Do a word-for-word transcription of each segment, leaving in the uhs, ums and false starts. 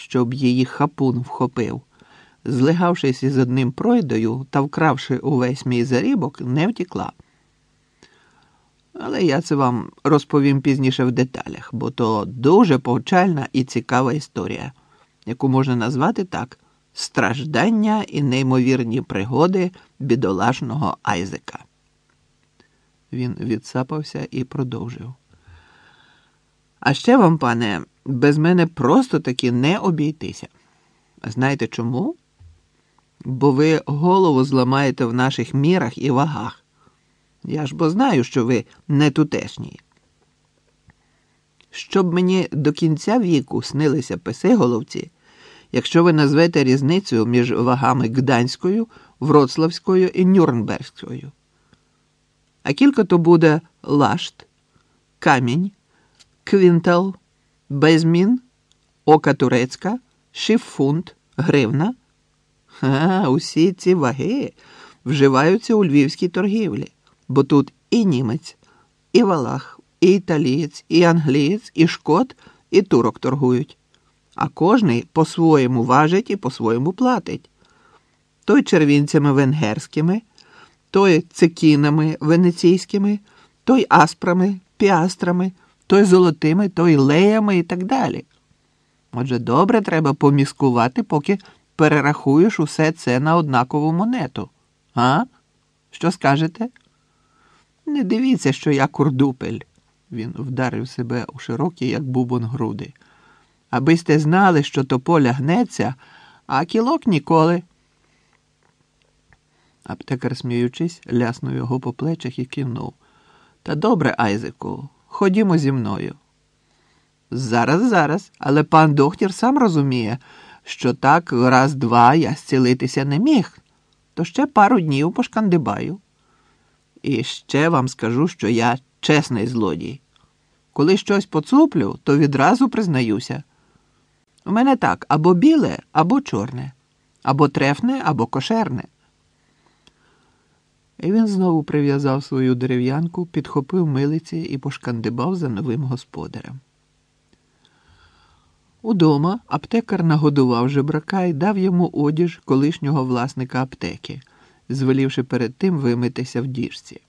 щоб її хапун вхопив. Злегавшись із одним пройдою та вкравши увесь мій зарібок, не втікла. Але я це вам розповім пізніше в деталях, бо то дуже повчальна і цікава історія, яку можна назвати так – страждання і неймовірні пригоди бідолашного Айзека. Він відсапався і продовжив. А ще вам, пане, без мене просто таки не обійтися. Знаєте чому? Бо ви голову зламаєте в наших мірах і вагах. Я ж бо знаю, що ви не тутешні. Щоб мені до кінця віку снилися писиголовці, якщо ви назвете різницю між вагами Гданською, Вроцлавською і Нюрнбергською. А кілька то буде лашт, камінь, квінтал, безмін, ока турецька, шифунт, гривна. А, усі ці ваги вживаються у львівській торгівлі, бо тут і німець, і валах, і італієць, і англієць, і шкот, і турок торгують. А кожний по-своєму важить і по-своєму платить. Той червінцями венгерськими, той цекінами венеційськими, той аспрами, піастрами, той золотими, той леями і так далі. Отже, добре треба поміскувати, поки перерахуєш усе це на однакову монету. А? Що скажете? Не дивіться, що я курдупель. Він вдарив себе у широкі, як бубон, груди. Аби сте знали, що тополя гнеться, а кілок ніколи. Аптекар, сміючись, ляснув його по плечах і кивнув. Та добре, Айзеку, ходімо зі мною. Зараз, зараз, але пан доктор сам розуміє, що так раз-два я зцілитися не міг. То ще пару днів пошкандибаю. І ще вам скажу, що я чесний злодій. Коли щось поцуплю, то відразу признаюся. У мене так, або біле, або чорне, або трефне, або кошерне. І він знову прив'язав свою дерев'янку, підхопив милиці і пошкандибав за новим господарем. Удома аптекар нагодував жебрака і дав йому одіж колишнього власника аптеки, звелівши перед тим вимитися в діжці.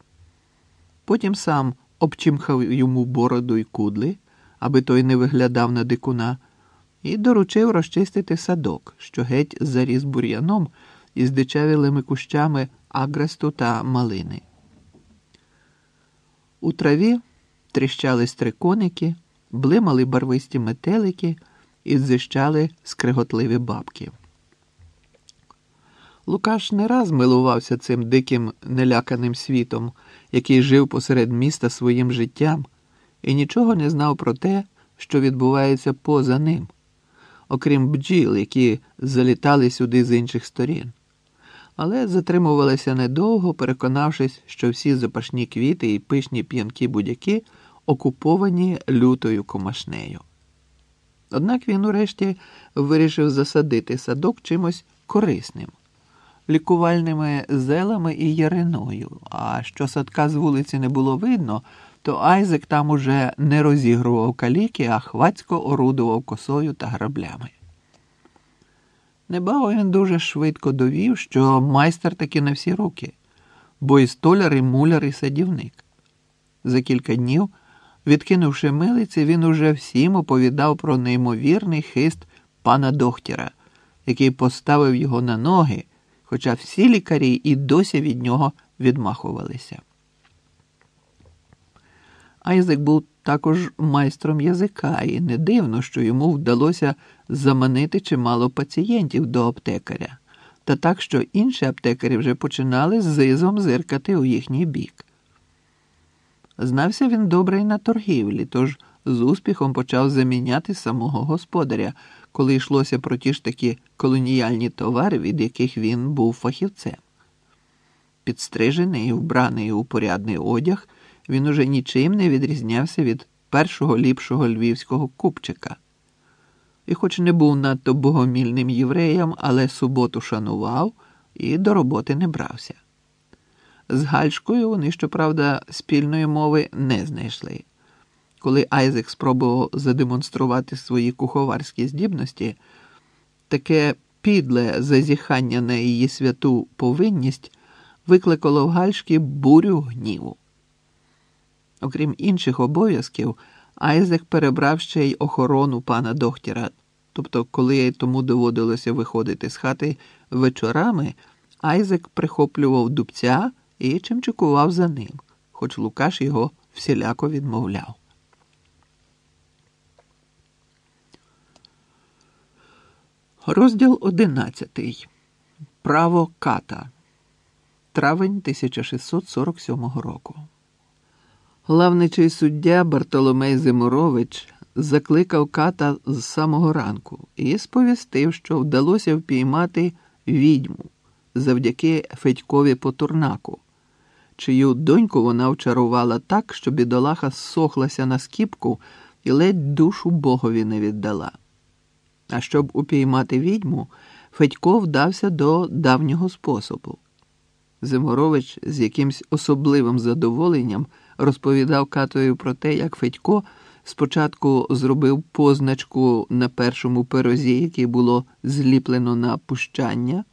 Потім сам обчимхав йому бороду й кудли, аби той не виглядав на дикуна, і доручив розчистити садок, що геть заріс бур'яном із здичавілими кущами агресту та малини. У траві тріщали стриконики, блимали барвисті метелики і дзищали скриготливі бабки. Лукаш не раз милувався цим диким неляканим світом, який жив посеред міста своїм життям, і нічого не знав про те, що відбувається поза ним, окрім бджіл, які залітали сюди з інших сторін. Але затримувалися недовго, переконавшись, що всі запашні квіти і пишні п'янкі будяки окуповані лютою комашнею. Однак він урешті вирішив засадити садок чимось корисним, лікувальними зелами і яриною, а що садка з вулиці не було видно, то Айзек там уже не розігрував каліки, а хвацько орудував косою та граблями. Небагато він дуже швидко довів, що майстер таки на всі руки, бо і столяр, і муляр, і садівник. За кілька днів, відкинувши милиці, він уже всім оповідав про неймовірний хист пана доктора, який поставив його на ноги, хоча всі лікарі і досі від нього відмахувалися. Айзек був також майстром язика, і не дивно, що йому вдалося заманити чимало пацієнтів до аптекаря, та так, що інші аптекарі вже починали з зизом зиркати у їхній бік. Знався він добре й на торгівлі, тож з успіхом почав заміняти самого господаря, коли йшлося про ті ж такі колоніальні товари, від яких він був фахівцем. Підстрижений і вбраний у порядний одяг, він уже нічим не відрізнявся від першого ліпшого львівського купчика. І хоч не був надто богомільним євреєм, але суботу шанував і до роботи не брався. З Гальшкою вони, щоправда, спільної мови не знайшли. коли Айзек спробував задемонструвати свої куховарські здібності, таке підле зазіхання на її святу повинність викликало в Гальшки бурю гніву. Окрім інших обов'язків, Айзек перебрав ще й охорону пана дохтіра, тобто, коли тому доводилося виходити з хати вечорами, Айзек прихоплював дубця і чимчикував за ним, хоч Лукаш його всіляко відмовляв. Розділ одинадцятий. Право ката. Травень тисяча шістсот сорок сьомого року. Главничий суддя Бартоломей Зиморович закликав ката з самого ранку і сповістив, що вдалося впіймати відьму завдяки Федькові Потурнаку, чию доньку вона вчарувала так, що бідолаха сохлася на скіпку і ледь душу Богові не віддала. А щоб упіймати відьму, Федько вдався до давнього способу. Зиморович з якимсь особливим задоволенням розповідав катою про те, як Федько спочатку зробив позначку на першому пирозі, який було зліплено на пущання,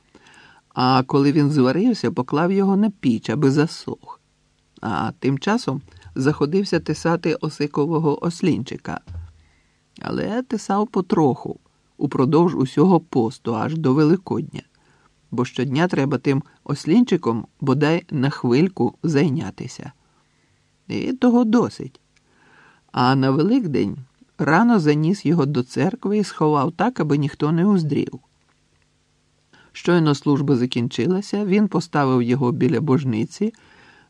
а коли він зварився, поклав його на піч, аби засох. А тим часом заходився тисати осикового ослінчика. Але тисав потроху, упродовж усього посту, аж до Великодня. Бо щодня треба тим ослінчиком, бодай на хвильку, зайнятися. І того досить. А на Великдень рано заніс його до церкви і сховав так, аби ніхто не уздрів. Щойно служба закінчилася, він поставив його біля божниці,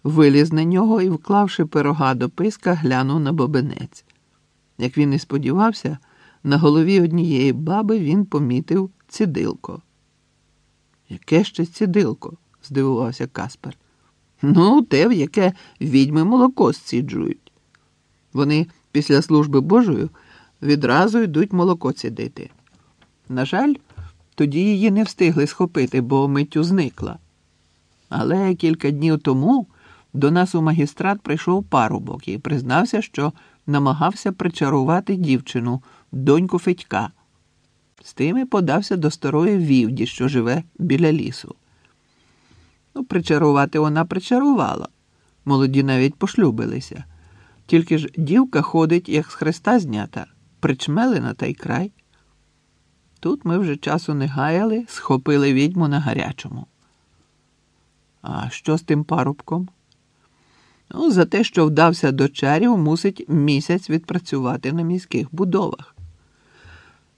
виліз на нього і, вклавши пирога до писка, глянув на бобенець. Як він і сподівався, на голові однієї баби він помітив цідилко. «Яке ще цідилко?» – здивувався Каспер. «Ну, те, в яке відьми молоко сціджують. Вони після служби Божої відразу йдуть молоко цідити. На жаль, тоді її не встигли схопити, бо миттю зникла. Але кілька днів тому до нас у магістрат прийшов парубок і признався, що намагався причарувати дівчину, доньку Федька. З тим і подався до старої Вівді, що живе біля лісу. Ну, причарувати вона причарувала. Молоді навіть пошлюбилися. Тільки ж дівка ходить, як з хреста знята, причмелена та й край. Тут ми вже часу не гаяли, схопили відьму на гарячому». «А що з тим парубком?» «Ну, за те, що вдався до чарів, мусить місяць відпрацювати на міських будовах.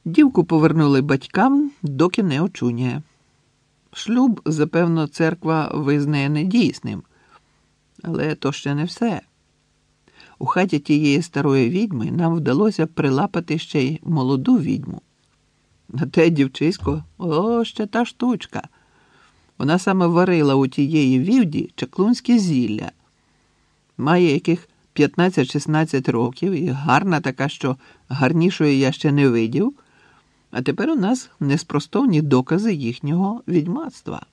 Дівку повернули батькам, доки не очуняє. Шлюб, запевно, церква визнає недійсним. Але то ще не все. У хаті тієї старої відьми нам вдалося прилапати ще й молоду відьму. А те дівчисько, о, ще та штучка. Вона саме варила у тієї Вівді чаклунське зілля. Має яких п'ятнадцять-шістнадцять років і гарна така, що гарнішої я ще не видів. А тепер у нас неспростовні докази їхнього відьмацтва».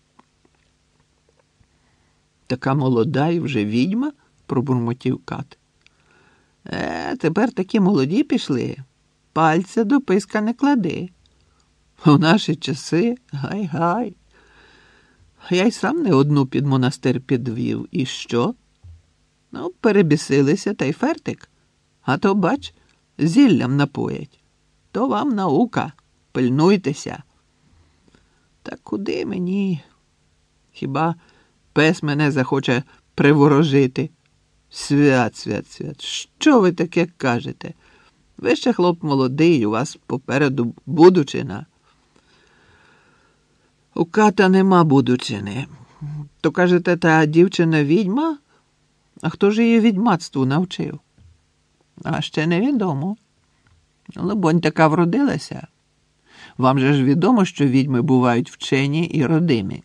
«Така молода і вже відьма?» – пробурмотів кат. «Е, тепер такі молоді пішли. Пальця до писка не клади. У наші часи гай-гай. Я й сам не одну під монастир підвів. І що? Ну, перебісилися та й фертик. А то, бач, зіллям напоять. То вам наука. Пильнуйтеся». «Та куди мені? Хіба пес мене захоче приворожити? Свят, свят, свят. Що ви таке кажете? Ви ще хлоп молодий, у вас попереду будучина». «У ката нема будучини. То, кажете, та дівчина відьма? А хто ж її відьмацтву навчив? А ще невідомо. Либонь, така вродилася. Вам же ж відомо, що відьми бувають вчені і родимі.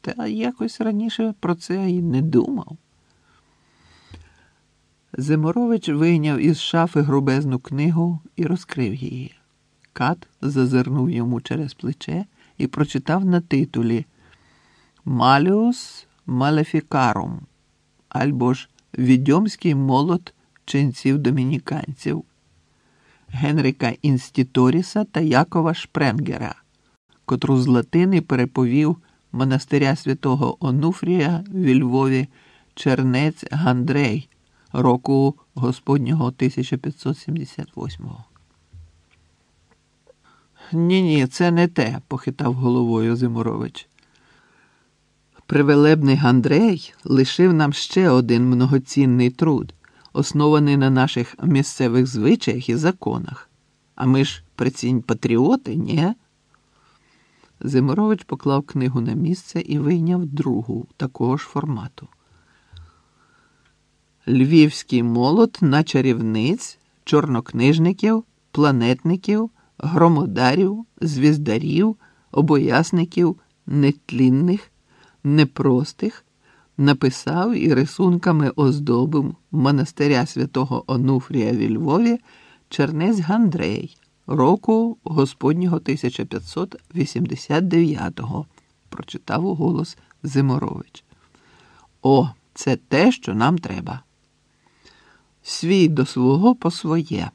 Та якось раніше про це і не думав». Зиморович вийняв із шафи грубезну книгу і розкрив її. Кат зазирнув йому через плече і прочитав на титулі «Маллеус Малефікарум» або ж «Відьомський молот ченців-домініканців – Генрика Інстіторіса та Якова Шпренгера, котру з латини переповів монастиря святого Онуфрія ві Львові чернець Гандрей року Господнього тисяча п'ятсот сімдесят восьмого. «Ні-ні, це не те», – похитав головою Зиморович. «Привелебний Гандрей лишив нам ще один многоцінний труд, оснований на наших місцевих звичаях і законах. А ми ж, прицінь, патріоти, ні?» Зиморович поклав книгу на місце і вийняв другу, такого ж формату. «Львівський молот на чарівниць, чорнокнижників, планетників, громодарів, звіздарів, обоясників, нетлінних, непростих, написав і рисунками оздобив монастиря святого Онуфрія ві Львові чернець Гандрей, року Господнього тисяча п'ятсот вісімдесят дев'ятого», – прочитав у голос Зиморович. «О, це те, що нам треба. Свій до свого по своє.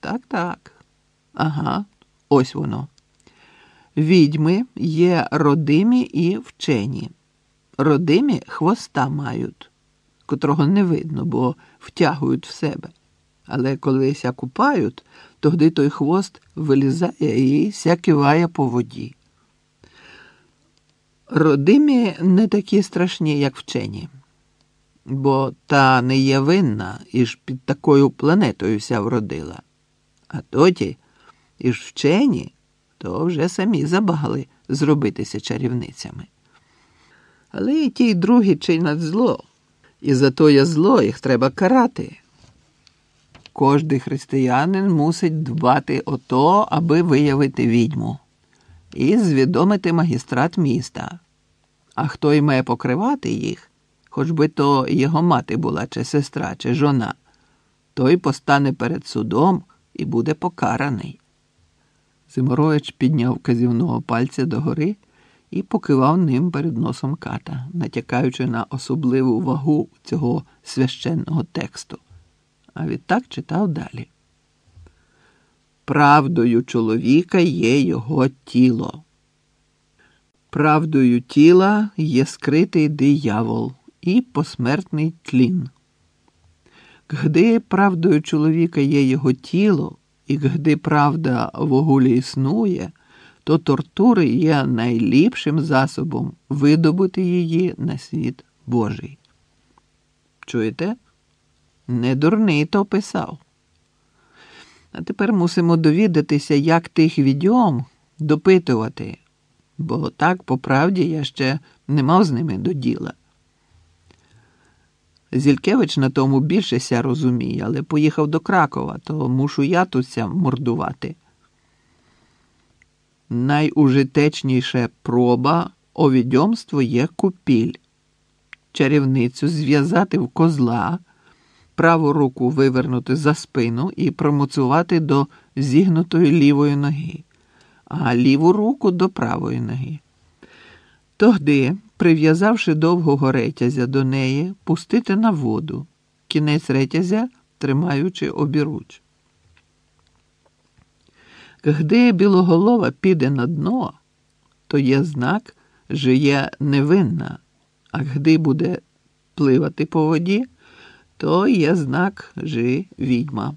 Так-так. Ага, ось воно. Відьми є родимі і вчені. Родимі хвоста мають, котрого не видно, бо втягують в себе. Але коли ся купають, тогди той хвост вилізає і ся киває по воді. Родимі не такі страшні, як вчені, бо та не є винна, і ж під такою планетою ся вродила. А тоді і ж вчені, то вже самі забагали зробитися чарівницями. Але і ті, й другі чинять зло, і за тоє зло їх треба карати. Кожний християнин мусить дбати о то, аби виявити відьму і звідомити магістрат міста. А хто й має покривати їх, хоч би то його мати була, чи сестра, чи жона, той постане перед судом і буде покараний». Зиморович підняв вказівного пальця догори і покивав ним перед носом ката, натякаючи на особливу вагу цього священного тексту. А відтак читав далі. «Правдою чоловіка є його тіло. Правдою тіла є скритий диявол і посмертний тлін. Гди правдою чоловіка є його тіло, і гди правда в огулі існує, то тортури є найліпшим засобом видобути її на світ Божий». Чуєте? Не дурний то писав. А тепер мусимо довідатися, як тих відьом допитувати, бо так, по правді, я ще не мав з ними до діла. Зількевич на тому більше ся розуміє, але поїхав до Кракова, то мушу я тут ся мордувати. Найужитечніша проба о відьомство є купіль. Чарівницю зв'язати в козла, праву руку вивернути за спину і промуцувати до зігнутої лівої ноги, а ліву руку до правої ноги. Тогди, прив'язавши довгого ретязя до неї, пустити на воду, кінець ретязя тримаючи обіруч. Гди білоголова піде на дно, то є знак, що є невинна, а гди буде пливати по воді, то є знак «жи відьма».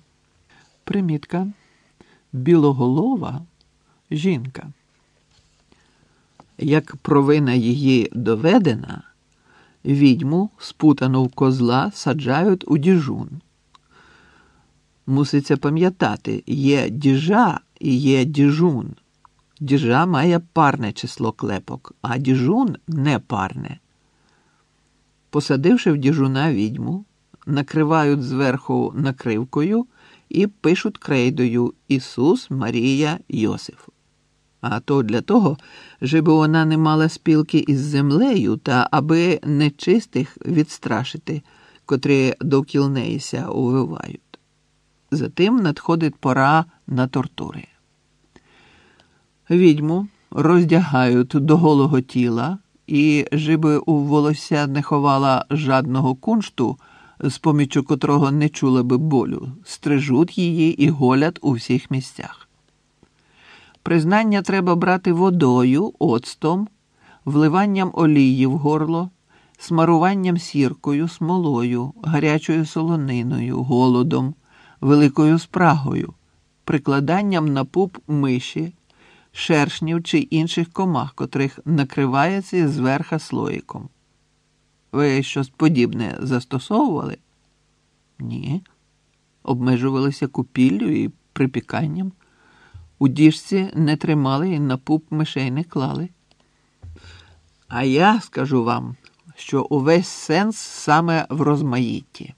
Примітка. Білоголова – жінка. Як провина її доведена, відьму, спутану в козла, саджають у діжун. Муситься пам'ятати, є діжа і є діжун. Діжа має парне число клепок, а діжун – непарне. Посадивши в діжуна відьму, накривають зверху накривкою і пишуть крейдою «Ісус, Марія, Йосиф». А то для того, щоб вона не мала спілки із землею та аби нечистих відстрашити, котрі довкіл неїся увивають. Затим надходить пора на тортури. Відьму роздягають до голого тіла і, щоб у волосся не ховала жадного куншту, з поміччю котрого не чула би болю, стрижуть її і голять у всіх місцях. Признання треба брати водою, оцтом, вливанням олії в горло, смаруванням сіркою, смолою, гарячою солониною, голодом, великою спрагою, прикладанням на пуп миші, шершнів чи інших комах, котрих накривається зверха слоїком. Ви щось подібне застосовували? Ні. Обмежувалися купіллю і припіканням. У діжці не тримали і на пуп мишей не клали. А я скажу вам, що увесь сенс саме в розмаїтті.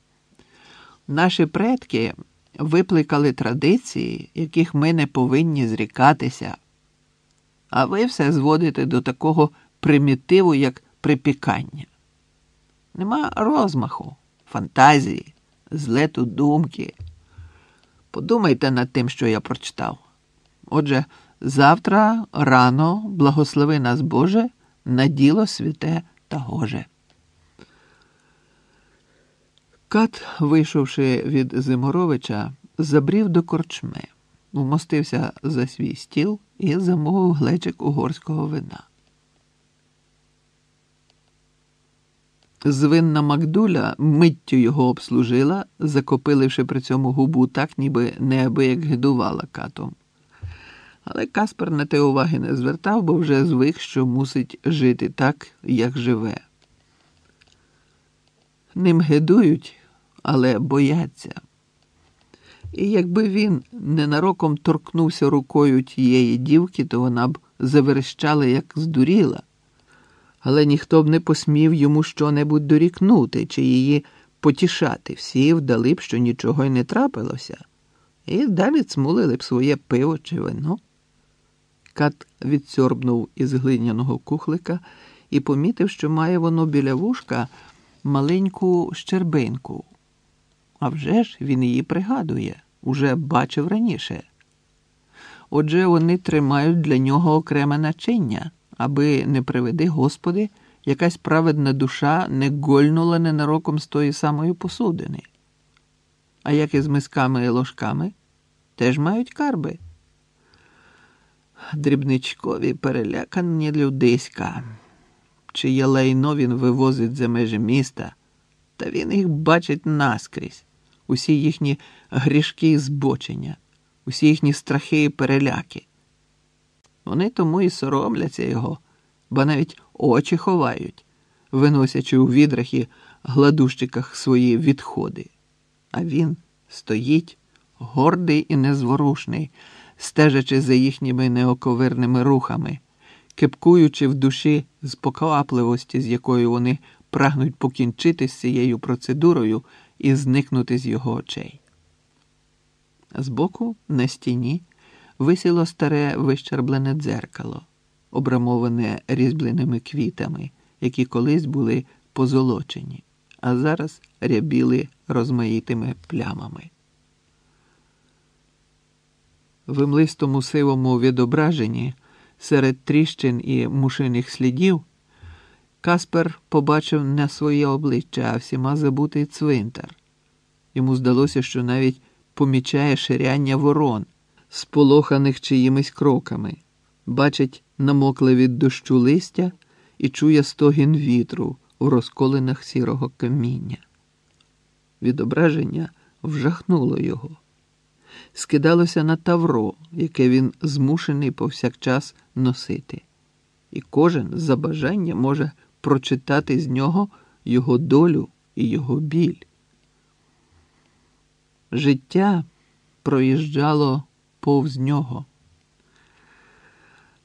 Наші предки випликали традиції, яких ми не повинні зрікатися. А ви все зводите до такого примітиву, як припікання. Нема розмаху, фантазії, злету думки. Подумайте над тим, що я прочитав. Отже, завтра рано, благослови нас Боже, на діло святе та гоже. Кат, вийшовши від Зиморовича, забрів до корчми, вмостився за свій стіл і замовив глечик угорського вина. Звинна Макдуля миттю його обслужила, закопиливши при цьому губу так, ніби неабияк гидувала Катом. Але Каспер на те уваги не звертав, бо вже звик, що мусить жити так, як живе. Ним гидують, але бояться. І якби він ненароком торкнувся рукою тієї дівки, то вона б заверещала, як здуріла. Але ніхто б не посмів йому що-небудь дорікнути чи її потішати. Всі вдали б, що нічого й не трапилося. І далі цмулили б своє пиво чи вино. Кат відсьорбнув із глиняного кухлика і помітив, що має воно біля вушка маленьку щербинку. А вже ж він її пригадує, уже бачив раніше. Отже, вони тримають для нього окреме начиння, аби, не приведи Господи, якась праведна душа не гольнула ненароком з тої самої посудини. А як із мисками і ложками? Теж мають карби. Дрібничкові перелякані людиська. Чиє лайно він вивозить за межі міста, та він їх бачить наскрізь. Усі їхні грішки і збочення, усі їхні страхи і переляки. Вони тому і соромляться його, бо навіть очі ховають, виносячи у відрах і гладущиках свої відходи. А він стоїть, гордий і незворушний, стежачи за їхніми неоковирними рухами, кепкуючи в душі з поквапливості, з якою вони прагнуть покінчити з цією процедурою і зникнути з його очей. Збоку, на стіні, висіло старе вищерблене дзеркало, обрамоване різьбленими квітами, які колись були позолочені, а зараз рябіли розмаїтими плямами. В млистому сивому відображенні, серед тріщин і мушиних слідів, Каспер побачив не своє обличчя, а всіма забутий цвинтар. Йому здалося, що навіть помічає ширяння ворон, сполоханих чиїмись кроками, бачить намокле від дощу листя і чує стогін вітру в розколинах сірого каміння. Відображення вжахнуло його. Скидалося на тавро, яке він змушений повсякчас носити. І кожен за бажання може прочитати з нього його долю і його біль. Життя проїжджало повз нього.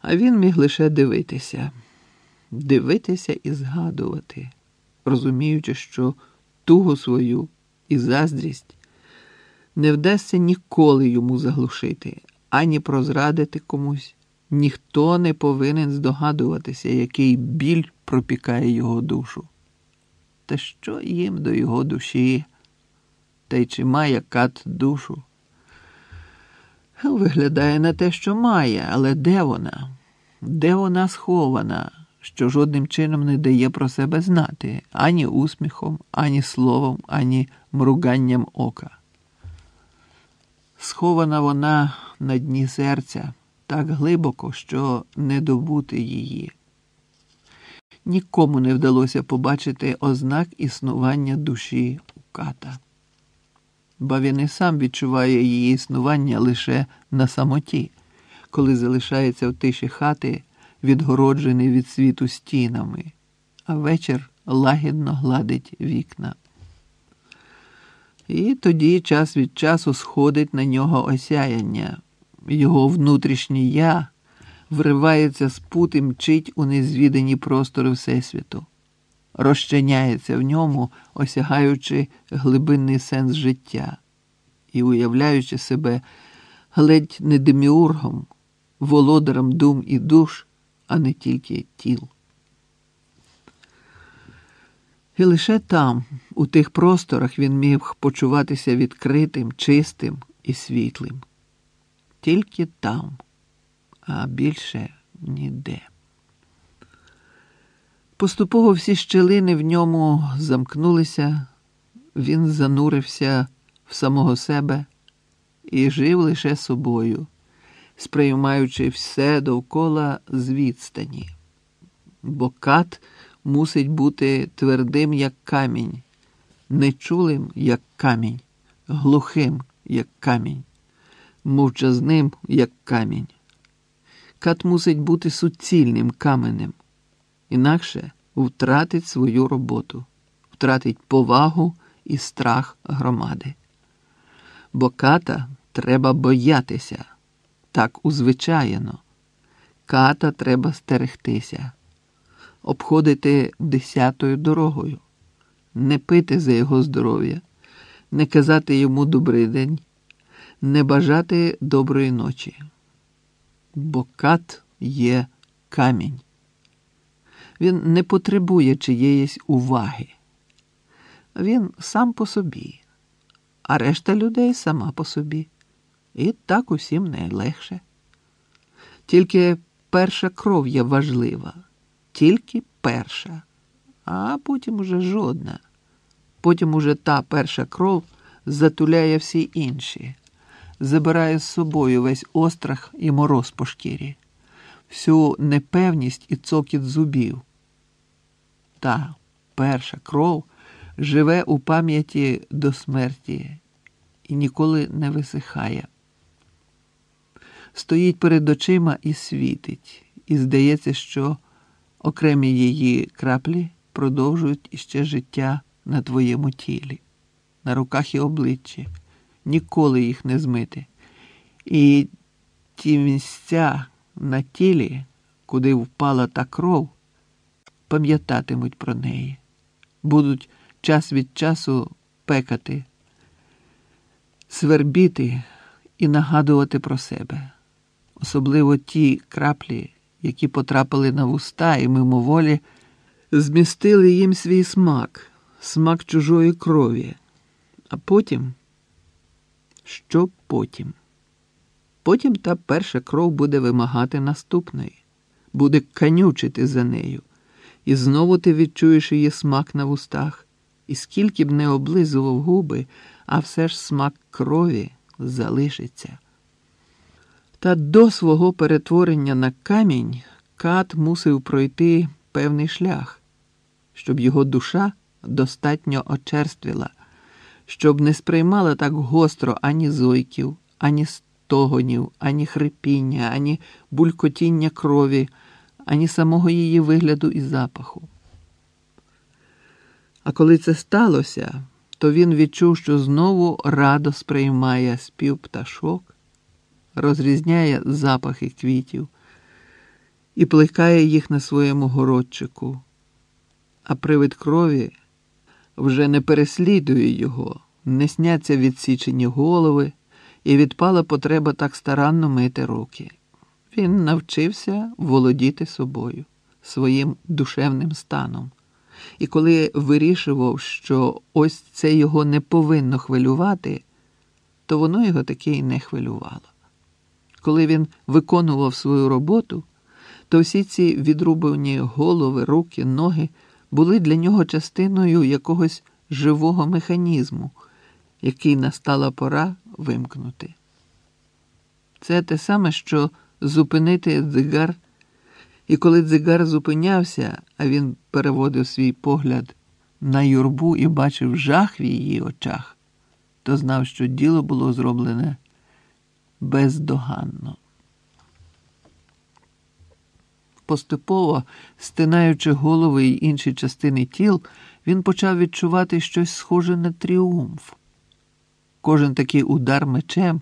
А він міг лише дивитися. Дивитися і згадувати, розуміючи, що тугу свою і заздрість не вдасться ніколи йому заглушити, ані прозрадити комусь. Ніхто не повинен здогадуватися, який біль пропікає його душу. Та що їм до його душі? Та й чи має Кат душу? Виглядає на те, що має, але де вона? Де вона схована? що жодним чином не дає про себе знати ані усміхом, ані словом, ані мруганням ока. Схована вона на дні серця так глибоко, що не добути її. Нікому не вдалося побачити ознак існування душі у ката. Бо він і сам відчуває її існування лише на самоті, коли залишається в тиші хати, відгороджений від світу стінами, а вечір лагідно гладить вікна. І тоді час від часу сходить на нього осяяння. Його внутрішнє «я» вривається з пут і мчить у незвідані простори Всесвіту. Розчиняється в ньому, осягаючи глибинний сенс життя і уявляючи себе ледь не деміургом, володарем дум і душ, а не тільки тіл. І лише там, у тих просторах, він міг почуватися відкритим, чистим і світлим. Тільки там, а більше ніде. Поступово всі щілини в ньому замкнулися, він занурився в самого себе і жив лише собою, сприймаючи все довкола з відстані. Бо кат мусить бути твердим, як камінь, нечулим, як камінь, глухим, як камінь, мовчазним, як камінь. Кат мусить бути суцільним каменем, інакше втратить свою роботу, втратить повагу і страх громади. Бо ката треба боятися, так узвичаєно. Ката треба стерегтися, обходити десятою дорогою, не пити за його здоров'я, не казати йому «добрий день», не бажати доброї ночі. Бо кат є камінь. Він не потребує чиєїсь уваги. Він сам по собі, а решта людей сама по собі. І так усім найлегше. Тільки перша кров є важлива. Тільки перша. А потім уже жодна. Потім уже та перша кров затуляє всі інші. Забирає з собою весь острах і мороз по шкірі. Всю непевність і цокіт зубів. Та перша кров живе у пам'яті до смерті і ніколи не висихає. Стоїть перед очима і світить, і здається, що окремі її краплі продовжують іще життя на твоєму тілі, на руках і обличчі, ніколи їх не змити. І ті місця на тілі, куди впала та кров, пам'ятатимуть про неї. Будуть час від часу пекати, свербіти і нагадувати про себе. Особливо ті краплі, які потрапили на вуста і мимоволі, змістили їм свій смак, смак чужої крові. А потім? Що потім? Потім та перша кров буде вимагати наступної, буде канючити за нею. І знову ти відчуєш її смак на вустах. І скільки б не облизував губи, а все ж смак крові залишиться. Та до свого перетворення на камінь кат мусив пройти певний шлях, щоб його душа достатньо очерствіла, щоб не сприймала так гостро ані зойків, ані статусів, тогонів, ані хрипіння, ані булькотіння крові, ані самого її вигляду і запаху. А коли це сталося, то він відчув, що знову радо сприймає спів пташок, розрізняє запахи квітів і плекає їх на своєму городчику. А привид крові вже не переслідує його, не сняться відсічені голови, і відпала потреба так старанно мити руки. Він навчився володіти собою, своїм душевним станом. І коли вирішував, що ось це його не повинно хвилювати, то воно його таки й не хвилювало. Коли він виконував свою роботу, то всі ці відрубані голови, руки, ноги були для нього частиною якогось живого механізму, який настала пора вимкнути. Це те саме, що зупинити дзигар. І коли дзигар зупинявся, а він переводив свій погляд на юрбу і бачив жах в її очах, то знав, що діло було зроблене бездоганно. Поступово, стинаючи голови й інші частини тіл, він почав відчувати щось схоже на тріумф. Кожен такий удар мечем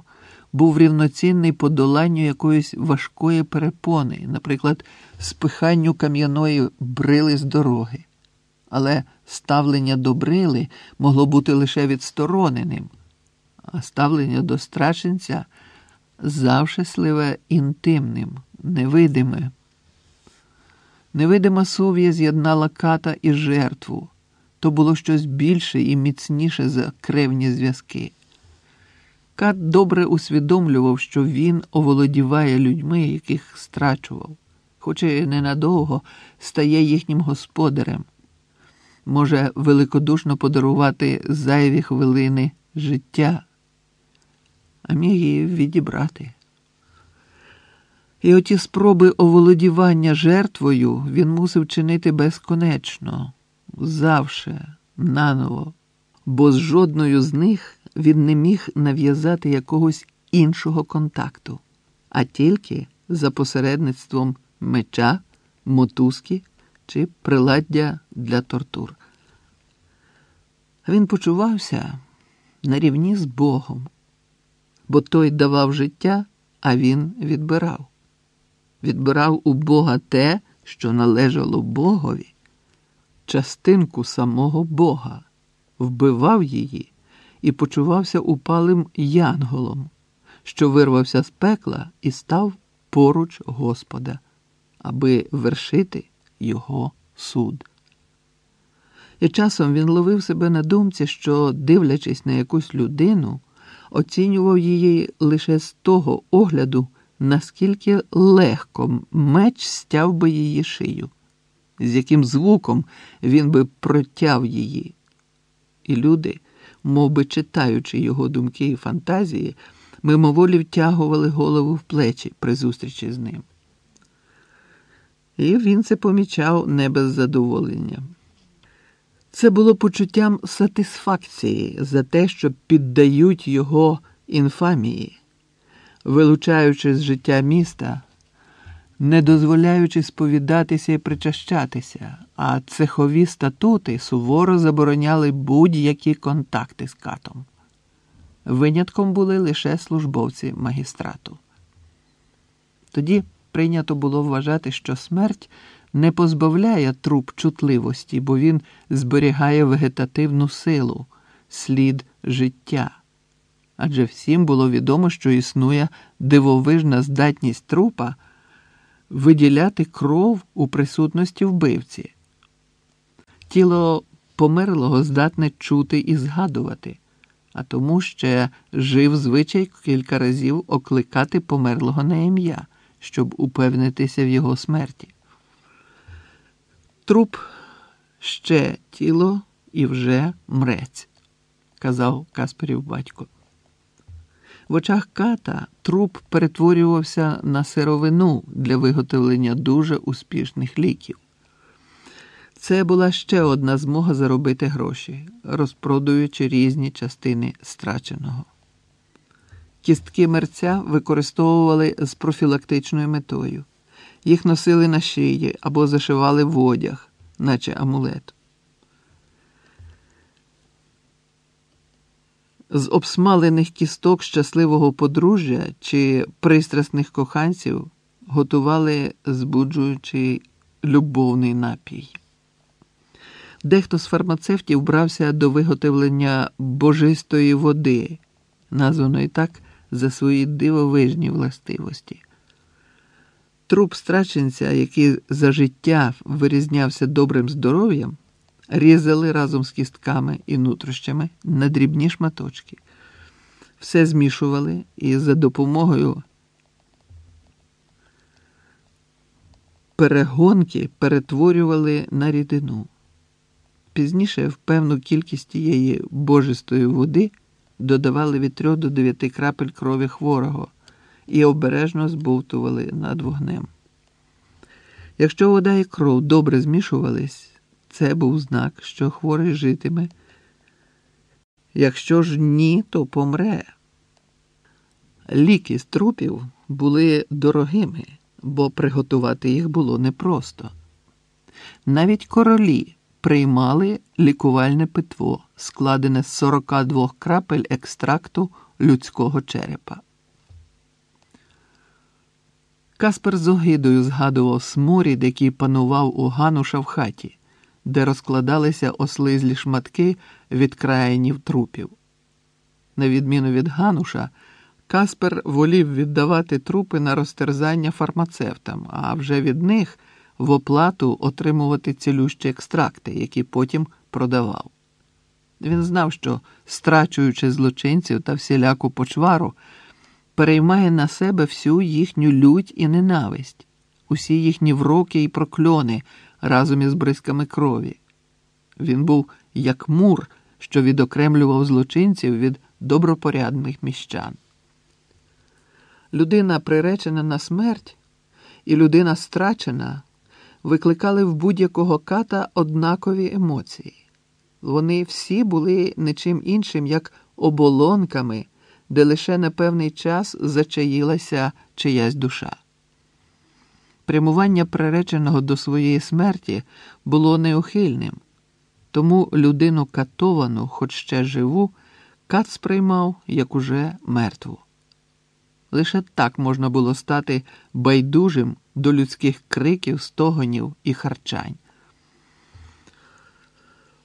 був рівноцінний подоланню якоїсь важкої перепони, наприклад, спиханню кам'яної брили з дороги. Але ставлення до брили могло бути лише відстороненим, а ставлення до страченця завжди сливе інтимним, невидиме. Невидима сув'язь з'єднала ката і жертву. То було щось більше і міцніше за кревні зв'язки. Кат добре усвідомлював, що він оволодіває людьми, яких страчував. Хоч і ненадовго стає їхнім господарем. Може великодушно подарувати зайві хвилини життя, а міг її відібрати. І оті спроби оволодівання жертвою він мусив чинити безконечно, завше, наново, бо з жодною з них він не міг нав'язати якогось іншого контакту, а тільки за посередництвом меча, мотузки чи приладдя для тортур. Він почувався на рівні з Богом, бо той давав життя, а він відбирав. Відбирав у Бога те, що належало Богові, частинку самого Бога, вбивав її і почувався упалим янголом, що вирвався з пекла і став поруч Господа, аби вершити його суд. І часом він ловив себе на думці, що, дивлячись на якусь людину, оцінював її лише з того огляду, наскільки легко меч стяв би її шию, з яким звуком він би протяв її. І люди, мов би читаючи його думки і фантазії, мимоволі втягували голову в плечі при зустрічі з ним. І він це помічав не без задоволення. Це було почуттям сатисфакції за те, що піддають його інфамії, вилучаючи з життя міста, не дозволяючи сповідатися і причащатися, а цехові статути суворо забороняли будь-які контакти з катом. Винятком були лише службовці магістрату. Тоді прийнято було вважати, що смерть не позбавляє труп чутливості, бо він зберігає вегетативну силу, слід життя. Адже всім було відомо, що існує дивовижна здатність трупа виділяти кров у присутності вбивці. Тіло померлого здатне чути і згадувати, а тому ще жив звичай кілька разів окликати померлого на ім'я, щоб упевнитися в його смерті. Труп ще тіло і вже мрець, казав Касперів батько. В очах ката труп перетворювався на сировину для виготовлення дуже успішних ліків. Це була ще одна змога заробити гроші, розпродуючи різні частини страченого. Кістки мерця використовували з профілактичною метою. Їх носили на шиї або зашивали в одяг, наче амулет. З обсмалених кісток щасливого подружжя чи пристрасних коханців готували збуджуючий любовний напій. Дехто з фармацевтів брався до виготовлення божистої води, названої так за свої дивовижні властивості. Труп страченця, який за життя вирізнявся добрим здоров'ям, різали разом з кістками і нутрощами на дрібні шматочки. Все змішували і за допомогою перегонки перетворювали на рідину. Пізніше в певну кількість тієї божистої води додавали від трьох до дев'яти крапель крові хворого і обережно збовтували над вогнем. Якщо вода і кров добре змішувались, це був знак, що хворий житиме. Якщо ж ні, то помре. Ліки з трупів були дорогими, бо приготувати їх було непросто. Навіть королі приймали лікувальне питво, складене з сорока двох крапель екстракту людського черепа. Каспер з огидою згадував сморід, який панував у Гануша в хаті, де розкладалися ослизлі шматки від країнів трупів. На відміну від Гануша, Каспер волів віддавати трупи на розтерзання фармацевтам, а вже від них в оплату отримувати цілющі екстракти, які потім продавав. Він знав, що, страчуючи злочинців та всіляку почвару, переймає на себе всю їхню лють і ненависть, усі їхні вроки і прокльони разом із бризками крові. Він був як мур, що відокремлював злочинців від добропорядних міщан. Людина, приречена на смерть, і людина страчена викликали в будь-якого ката однакові емоції. Вони всі були нічим іншим, як оболонками, де лише на певний час зачаїлася чиясь душа. Прямування приреченого до своєї смерті було неухильним, тому людину катовану, хоч ще живу, кат сприймав, як уже мертву. Лише так можна було стати байдужим до людських криків, стогонів і харчань.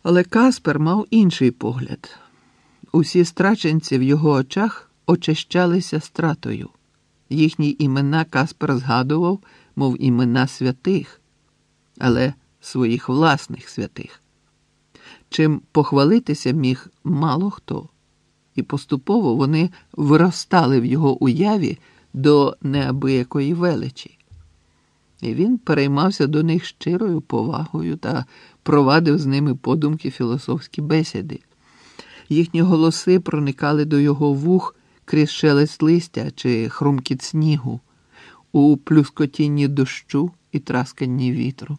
Але Каспер мав інший погляд. Усі страченці в його очах очищалися стратою. Їхні імена Каспер згадував, мов імена святих, але своїх власних святих. Чим похвалитися міг мало хто. І поступово вони виростали в його уяві до неабиякої величі. І він переймався до них щирою повагою та провадив з ними подумки філософські бесіди. Їхні голоси проникали до його вух крізь шелест листя чи хрумкіт снігу, у плюскотінні дощу і трасканні вітру.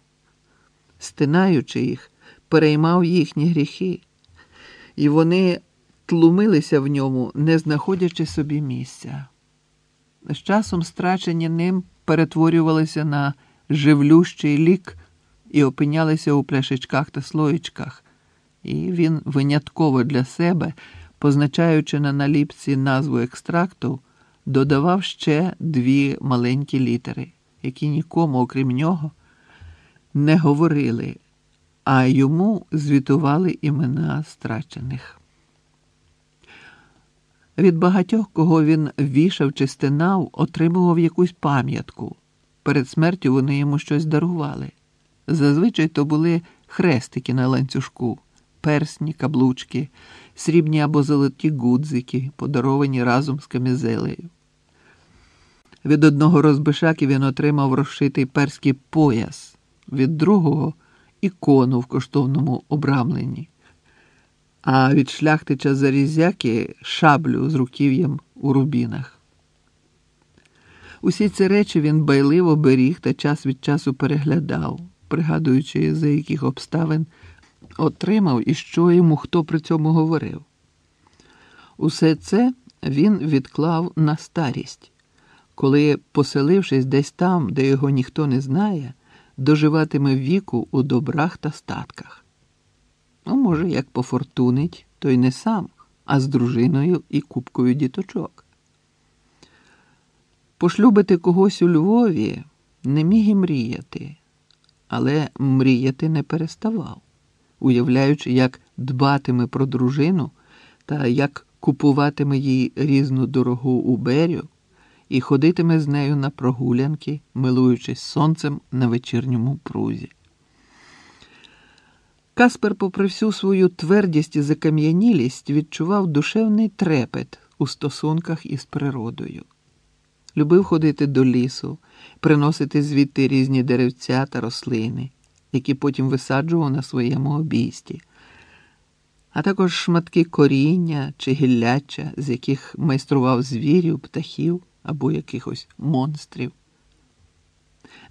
Стинаючи їх, переймав їхні гріхи, і вони тлумилися в ньому, не знаходячи собі місця. З часом страчені ним перетворювалися на живлющий лік і опинялися у пляшечках та слоєчках. І він винятково для себе, позначаючи на наліпці назву екстракту, додавав ще дві маленькі літери, які нікому, окрім нього, не говорили, а йому звітували імена страчених. Від багатьох, кого він вішав чи стинав, отримував якусь пам'ятку. Перед смертю вони йому щось дарували. Зазвичай то були хрестики на ланцюжку, персні, каблучки, срібні або золоті гудзики, подаровані разом з камізелею. Від одного розбишаки він отримав розшитий перський пояс, від другого – ікону в коштовному обрамленні, а від шляхтича Зарізяки – шаблю з руків'ям у рубінах. Усі ці речі він байливо беріг та час від часу переглядав, пригадуючи, за яких обставин отримав і що йому хто при цьому говорив. Усе це він відклав на старість, коли, поселившись десь там, де його ніхто не знає, доживатиме віку у добрах та статках. Ну, може, як пофортунить, то й не сам, а з дружиною і купкою діточок. Пошлюбити когось у Львові не міг і мріяти, але мріяти не переставав, уявляючи, як дбатиме про дружину та як купуватиме їй різну дорогу уберю і ходитиме з нею на прогулянки, милуючись сонцем на вечірньому прузі. Каспер, попри всю свою твердість і закам'янілість, відчував душевний трепет у стосунках із природою. Любив ходити до лісу, приносити звідти різні деревця та рослини, які потім висаджував на своєму обійсті, а також шматки коріння чи гілляча, з яких майстрував звірів, птахів або якихось монстрів.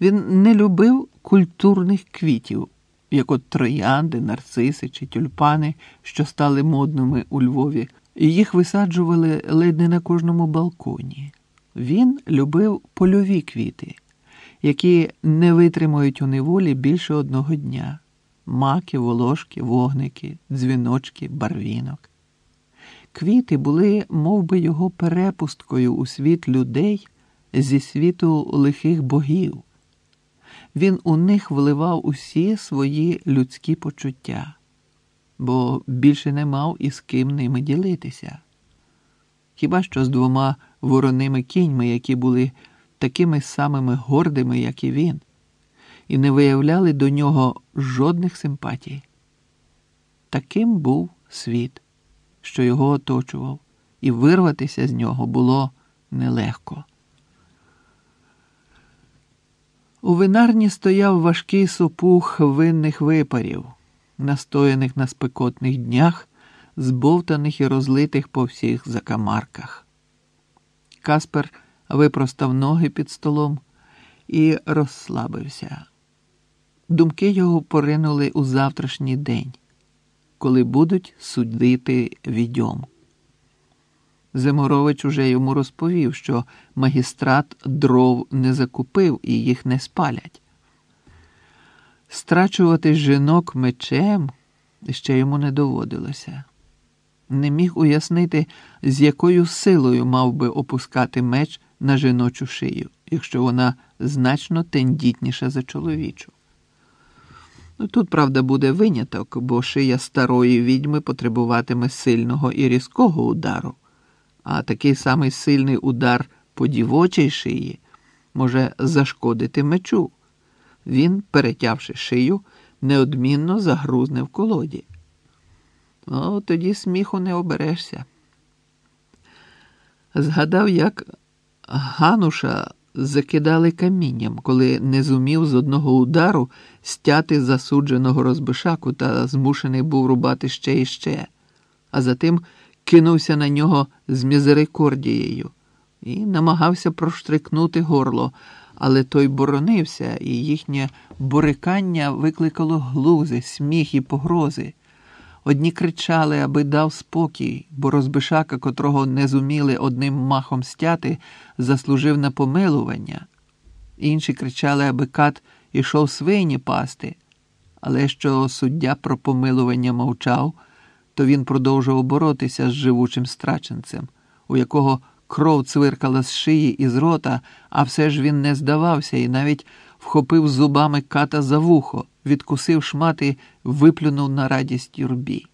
Він не любив культурних квітів, як от троянди, нарциси чи тюльпани, що стали модними у Львові, і їх висаджували ледь не на кожному балконі. Він любив польові квіти, які не витримують у неволі більше одного дня. Маки, волошки, вогники, дзвіночки, барвінок. Квіти були мов би його перепусткою у світ людей зі світу лихих богів. Він у них вливав усі свої людські почуття, бо більше не мав із ким ними ділитися. Хіба що з двома вороними кіньми, які були такими самими гордими, як і він, і не виявляли до нього жодних симпатій. Таким був світ, що його оточував, і вирватися з нього було нелегко. У винарні стояв важкий сопух винних випарів, настояних на спекотних днях, збовтаних і розлитих по всіх закамарках. Каспер випростав ноги під столом і розслабився. Думки його поринули у завтрашній день, коли будуть судити Відьому. Зиморович уже йому розповів, що магістрат дров не закупив і їх не спалять. Страчувати жінок мечем ще йому не доводилося. Не міг уяснити, з якою силою мав би опускати меч на жіночу шию, якщо вона значно тендітніша за чоловічу. Тут, правда, буде виняток, бо шия старої відьми потребуватиме сильного і різкого удару, а такий самий сильний удар по дівочій шиї може зашкодити мечу. Він, перетявши шию, неодмінно загрузне в колоді. О, тоді сміху не оберешся. Згадав, як Гануша закидали камінням, коли не зумів з одного удару стяти засудженого розбишаку та змушений був рубати ще і ще, а затим кинувся на нього з мізерикордією і намагався проштрикнути горло, але той боронився, і їхнє борикання викликало глузи, сміх і погрози. Одні кричали, аби дав спокій, бо розбишака, котрого не зуміли одним махом стяти, заслужив на помилування. Інші кричали, аби кат ішов свині пасти, але що суддя про помилування мовчав, то він продовжував боротися з живучим страченцем, у якого кров цвиркала з шиї і з рота, а все ж він не здавався і навіть вхопив зубами ката за вухо, відкусив шмат і виплюнув на радість юрбі.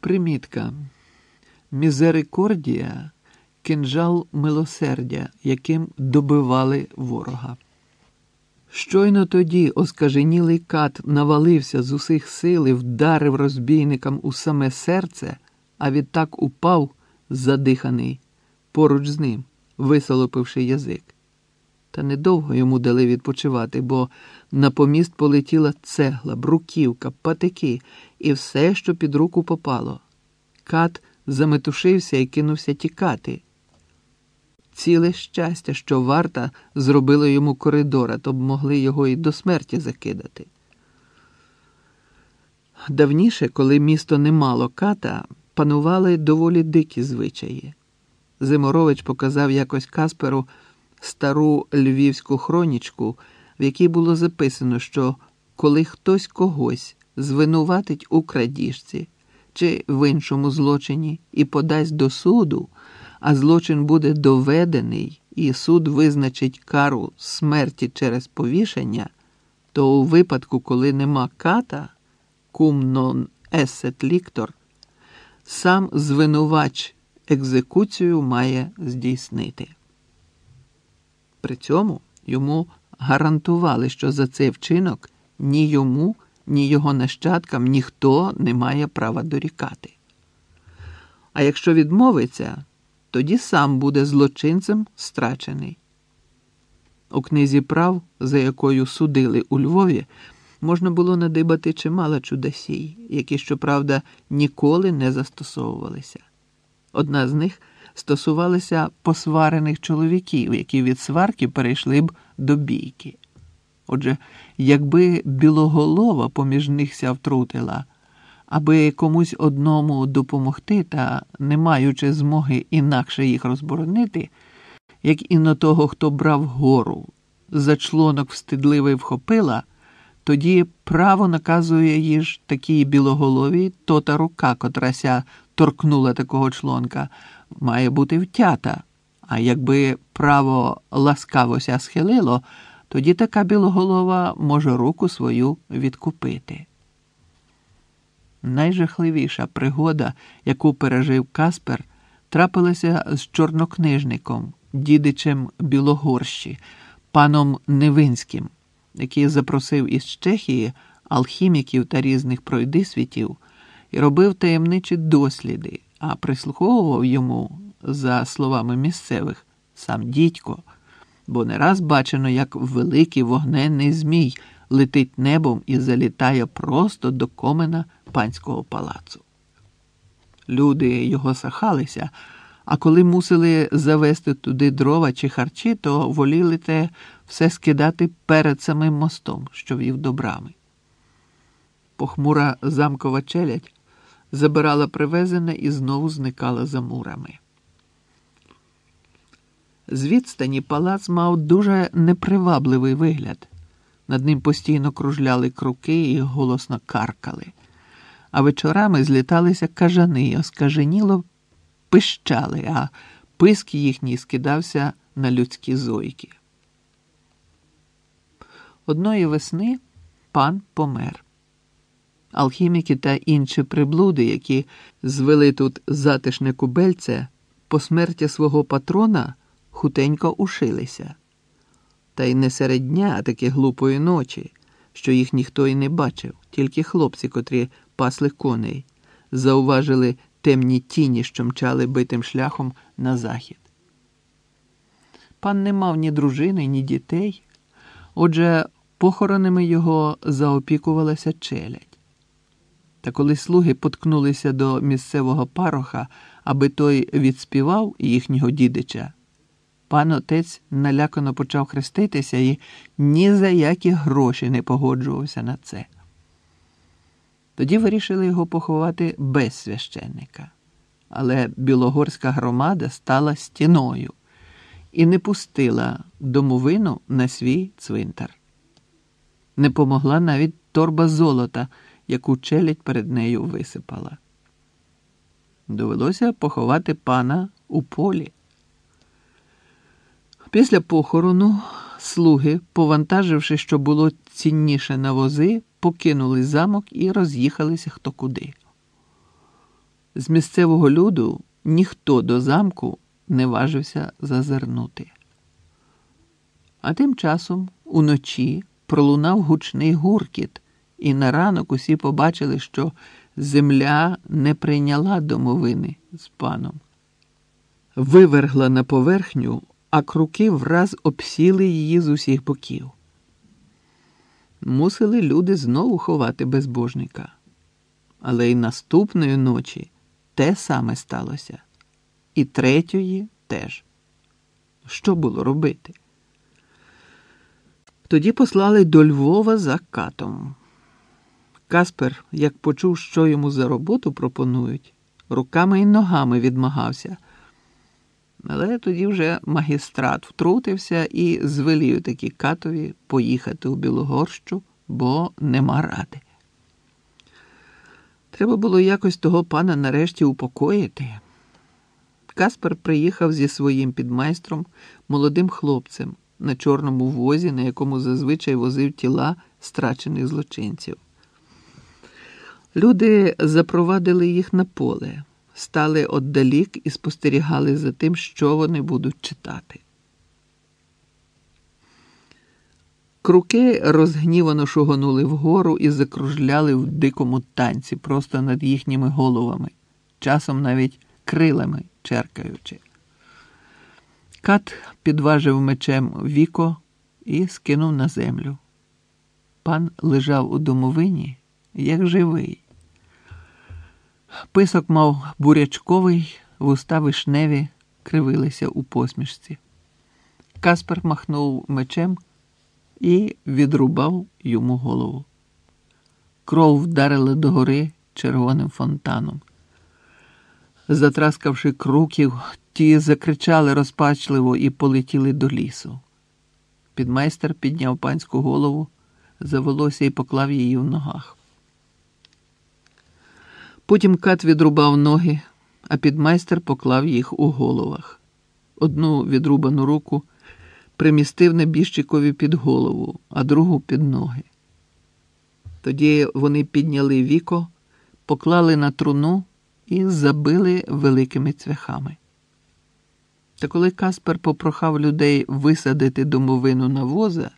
Примітка. Мізерикордія – кинджал милосердя, яким добивали ворога. Щойно тоді оскаженілий кат навалився з усіх сил і вдарив розбійникам у саме серце, а відтак упав, задиханий, поруч з ним, висолопивши язик. Та недовго йому дали відпочивати, бо на поміст полетіла цегла, бруківка, патики і все, що під руку попало. Кат заметушився і кинувся тікати. Ціле щастя, що варта зробила йому коридора, то б могли його і до смерті закидати. Давніше, коли місто не мало ката, панували доволі дикі звичаї. Зиморович показав якось Касперу стару львівську хронічку, в якій було записано, що коли хтось когось звинуватить у крадіжці чи в іншому злочині і подасть до суду, а злочин буде доведений і суд визначить кару смерті через повішення, то у випадку, коли нема ката, cum non esset lictor, сам звинувач екзекуцію має здійснити. При цьому йому гарантували, що за цей вчинок ні йому, ні його нащадкам ніхто не має права дорікати. А якщо відмовиться, тоді сам буде злочинцем страчений. У книзі прав, за якою судили у Львові, можна було надибати чимало чудосій, які, щоправда, ніколи не застосовувалися. Одна з них стосувалася посварених чоловіків, які від сварки перейшли б до бійки. Отже, якби Білоголова поміж них ся втрутила, аби комусь одному допомогти та, не маючи змоги інакше їх розборонити, як і на того, хто брав гору, за члонок встидливий вхопила, тоді право наказує їй ж такій білоголовій, то та рука, котрася торкнула такого члонка, має бути втята. А якби право ласкавося схилило, тоді така білоголова може руку свою відкупити. Найжахливіша пригода, яку пережив Каспер, трапилася з чорнокнижником, дідичем Білогорщі, паном Невинським, який запросив із Чехії алхіміків та різних пройдисвітів і робив таємничі досліди, а прислуховував йому, за словами місцевих, сам дідько, бо не раз бачено, як великий вогненний змій летить небом і залітає просто до комина панського палацу. Люди його сахалися, а коли мусили завести туди дрова чи харчі, то воліли те все скидати перед самим мостом, що вів до брами. Похмура замкова челядь забирала привезене і знову зникала за мурами. З відстані палац мав дуже непривабливий вигляд. Над ним постійно кружляли круки і голосно каркали. А вечорами зліталися кажани, оскаженіло пищали, а писк їхній скидався на людські зойки. Одної весни пан помер. Алхіміки та інші приблуди, які звели тут затишне кубельце, по смерті свого патрона хутенько ушилися. Та й не серед дня, а таки глупої ночі, що їх ніхто й не бачив, тільки хлопці, котрі пасли коней, зауважили темні тіні, що мчали битим шляхом на захід. Пан не мав ні дружини, ні дітей, отже, похоронами його заопікувалася челядь. Та коли слуги поткнулися до місцевого пароха, аби той відспівав їхнього дідича, пан отець налякано почав хреститися і ні за які гроші не погоджувався на це. Тоді вирішили його поховати без священника. Але білогорська громада стала стіною і не пустила домовину на свій цвинтар. Не помогла навіть торба золота, яку челядь перед нею висипала. Довелося поховати пана у полі. Після похорону слуги, повантаживши, що було цінніше на вози, покинули замок і роз'їхалися хто куди. З місцевого люду ніхто до замку не важився зазирнути. А тим часом уночі пролунав гучний гуркіт, і на ранок усі побачили, що земля не прийняла домовини з паном. Вивергла на поверхню, а круки враз обсіли її з усіх боків. Мусили люди знову ховати безбожника. Але й наступної ночі те саме сталося. І третьої теж. Що було робити? Тоді послали до Львова за катом. Каспер, як почув, що йому за роботу пропонують, руками і ногами відмагався. Але тоді вже магістрат втрутився і звелів таки катові поїхати у Білогорщу, бо нема ради. Треба було якось того пана нарешті упокоїти. Каспер приїхав зі своїм підмайстром, молодим хлопцем, на чорному возі, на якому зазвичай возив тіла страчених злочинців. Люди запровадили їх на поле, стали отдалік і спостерігали за тим, що вони будуть читати. Круки розгнівано шугонули вгору і закружляли в дикому танці, просто над їхніми головами, часом навіть крилами черкаючи. Кат підважив мечем віко і скинув на землю. Пан лежав у домовині, як живий. Писок мав бурячковий, вуста вишневі кривилися у посмішці. Каспер махнув мечем і відрубав йому голову. Кров вдарила догори червоним фонтаном. Затраскавши круків, ті закричали розпачливо і полетіли до лісу. Підмайстер підняв панську голову за волосся і поклав її в ногах. Потім Кат відрубав ноги, а підмайстер поклав їх у головах. Одну відрубану руку примістив небіжчикові під голову, а другу під ноги. Тоді вони підняли віко, поклали на труну і забили великими цвяхами. Та коли Каспер попрохав людей висадити домовину на воза,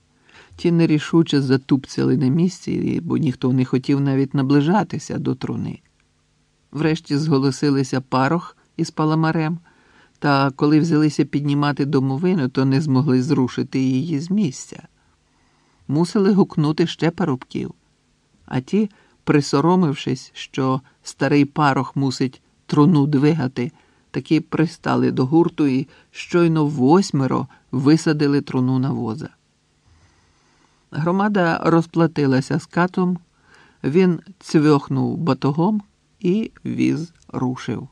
ті нерішуче затупцяли на місці, бо ніхто не хотів навіть наближатися до труни. Врешті зголосилися Парох із Паламарем, та коли взялися піднімати домовину, то не змогли зрушити її з місця. Мусили гукнути ще парубків, а ті, присоромившись, що старий Парох мусить труну двигати, таки пристали до гурту і щойно восьмеро висадили труну на воза. Громада розплатилася з Катом, він цвьохнув батогом і віз рушив.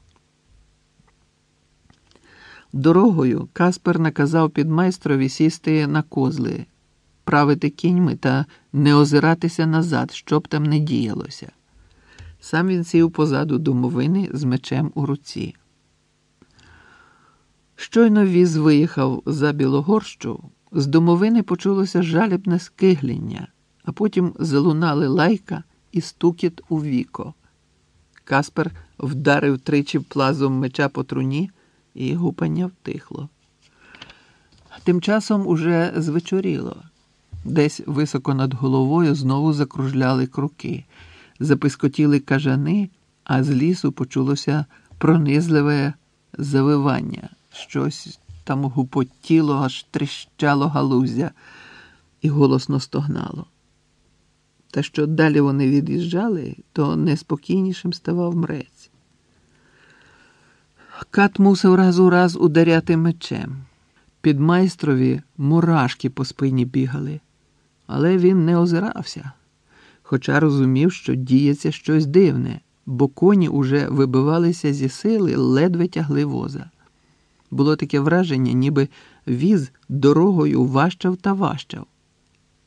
Дорогою Каспер наказав підмайстрові сісти на козли, правити кіньми та не озиратися назад, щоб там не діялося. Сам він сів позаду домовини з мечем у руці. Щойно віз виїхав за Білогорщу, з домовини почулося жалібне скигління, а потім залунали лайка і стукіт у віко. Каспер вдарив тричі плазом меча по труні, і гупання втихло. Тим часом уже звечоріло. Десь високо над головою знову закружляли круки, запискотіли кажани, а з лісу почулося пронизливе завивання. Щось там гупотіло, аж тріщало галузя і голосно стогнало. Та що далі вони від'їжджали, то неспокійнішим ставав мрець. Кат мусив раз у раз ударяти мечем. Підмайстрові мурашки по спині бігали. Але він не озирався, хоча розумів, що діється щось дивне, бо коні уже вибивалися зі сили, ледве тягли воза. Було таке враження, ніби віз дорогою важчав та важчав.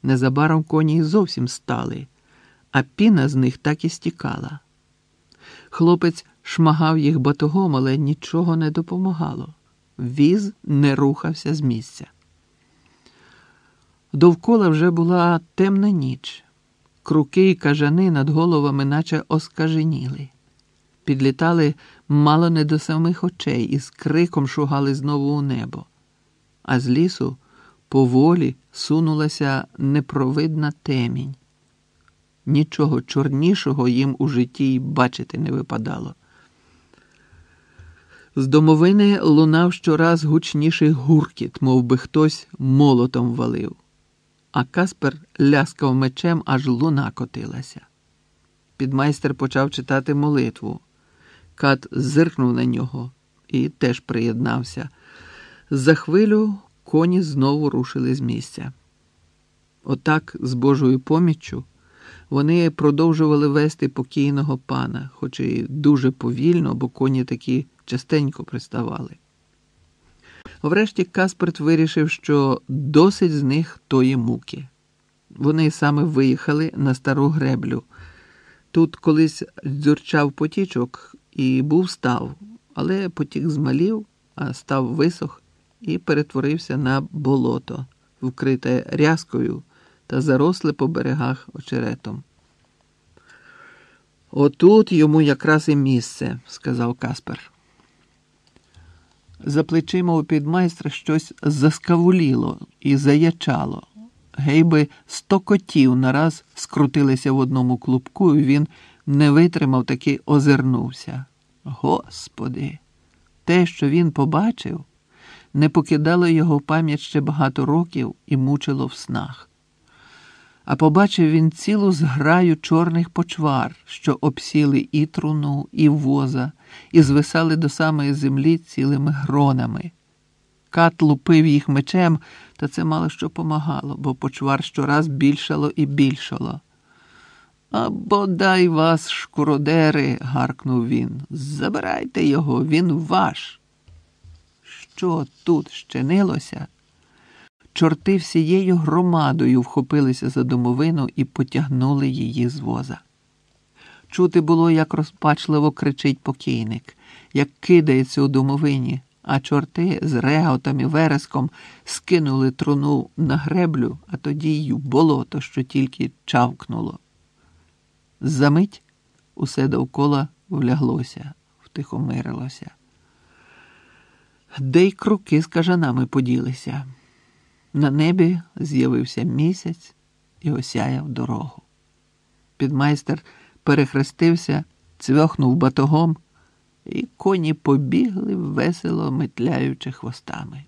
Незабаром коні зовсім стали, а піна з них так і стікала. Хлопець шмагав їх батогом, але нічого не допомагало. Віз не рухався з місця. Довкола вже була темна ніч. Круки й кажани над головами наче оскаженіли. Підлітали мало не до самих очей і з криком шугали знову у небо. А з лісу поволі сунулася непровидна темінь. Нічого чорнішого їм у житті й бачити не випадало. З домовини лунав щораз гучніший гуркіт, мов би хтось молотом валив. А Каспер ляскав мечем, аж луна котилася. Підмайстер почав читати молитву. Кат зиркнув на нього і теж приєднався. За хвилю коні знову рушили з місця. Отак, з Божою поміччю, вони продовжували вести покійного пана, хоч і дуже повільно, бо коні такі частенько приставали. Врешті Каспарт вирішив, що досить з них тої муки. Вони саме виїхали на Стару Греблю. Тут колись дзюрчав потічок і був став, але потік змалів, а став висох і перетворився на болото, вкрите рязкою та заросле по берегах очеретом. «Отут йому якраз і місце», – сказав Каспер. За плечима у підмайстра щось заскавуліло і заячало. Гейби сто котів нараз скрутилися в одному клубку, і він не витримав, таки озирнувся. Господи! Те, що він побачив, не покидало його пам'ять ще багато років і мучило в снах. А побачив він цілу зграю чорних почвар, що обсіли і труну, і воза, і звисали до самої землі цілими гронами. Кат лупив їх мечем, та це мало що помагало, бо почвар щораз більшало і більшало. «А бодай вас, шкуродери!» – гаркнув він. «Забирайте його, він ваш!» Що тут щинилося? Чорти всією громадою вхопилися за домовину і потягнули її з воза. Чути було, як розпачливо кричить покійник, як кидається у домовині, а чорти з реготом і вереском скинули труну на греблю, а тоді й у болото, що тільки чавкнуло. Замить усе довкола вляглося, втихомирилося. Де й круки з кажанами поділися. На небі з'явився місяць і осяяв дорогу. Підмайстер перехрестився, цвьохнув батогом, і коні побігли, весело метляючи хвостами.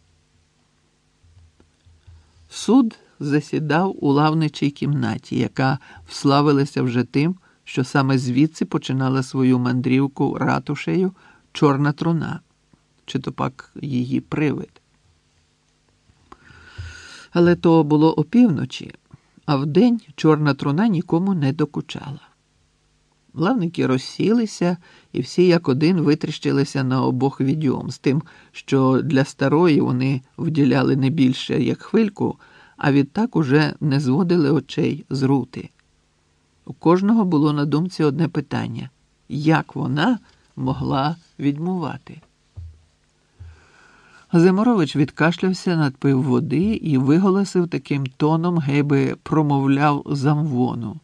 Суд засідав у лавничій кімнаті, яка вславилася вже тим, що саме звідси починала свою мандрівку ратушею чорна труна, чи то пак її привид. Але то було опівночі, а вдень чорна труна нікому не докучала. Лавники розсілися, і всі як один витріщилися на обох відьом, з тим, що для старої вони вділяли не більше як хвильку, а відтак уже не зводили очей з Рути. У кожного було на думці одне питання – як вона могла відьмувати? Зиморович відкашлявся, надпив води і виголосив таким тоном, гейби промовляв замвону.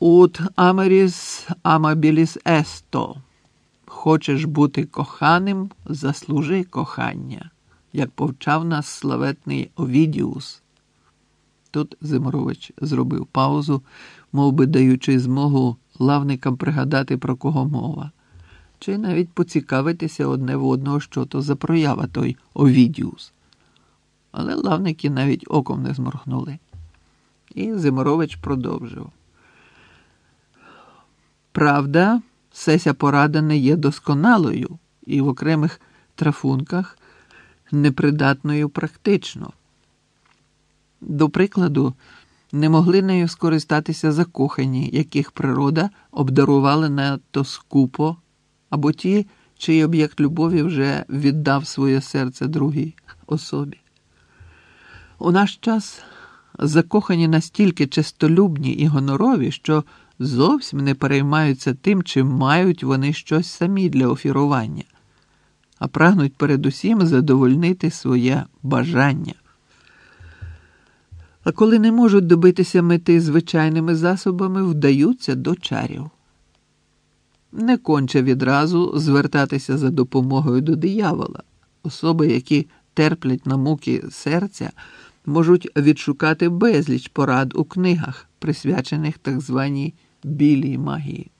«Ut ameris amabilis esto» – «Хочеш бути коханим, заслужи кохання», як повчав нас славетний Овідіус. Тут Зиморович зробив паузу, мов би даючи змогу лавникам пригадати, про кого мова, чи навіть поцікавитися одне в одного, що то за проява той Овідіус. Але лавники навіть оком не зморгнули. І Зиморович продовжив. Правда, сеся порада не є досконалою і в окремих трафунках непридатною практично. До прикладу, не могли нею скористатися закохані, яких природа обдарувала надто скупо, або ті, чий об'єкт любові вже віддав своє серце другій особі. У наш час закохані настільки честолюбні і гонорові, що зовсім не переймаються тим, чи мають вони щось самі для офірування, а прагнуть передусім задовольнити своє бажання. А коли не можуть добитися мети звичайними засобами, вдаються до чарів. Не конче відразу звертатися за допомогою до диявола. Особи, які терплять на муки серця, можуть відшукати безліч порад у книгах, присвячених так званій білій магії.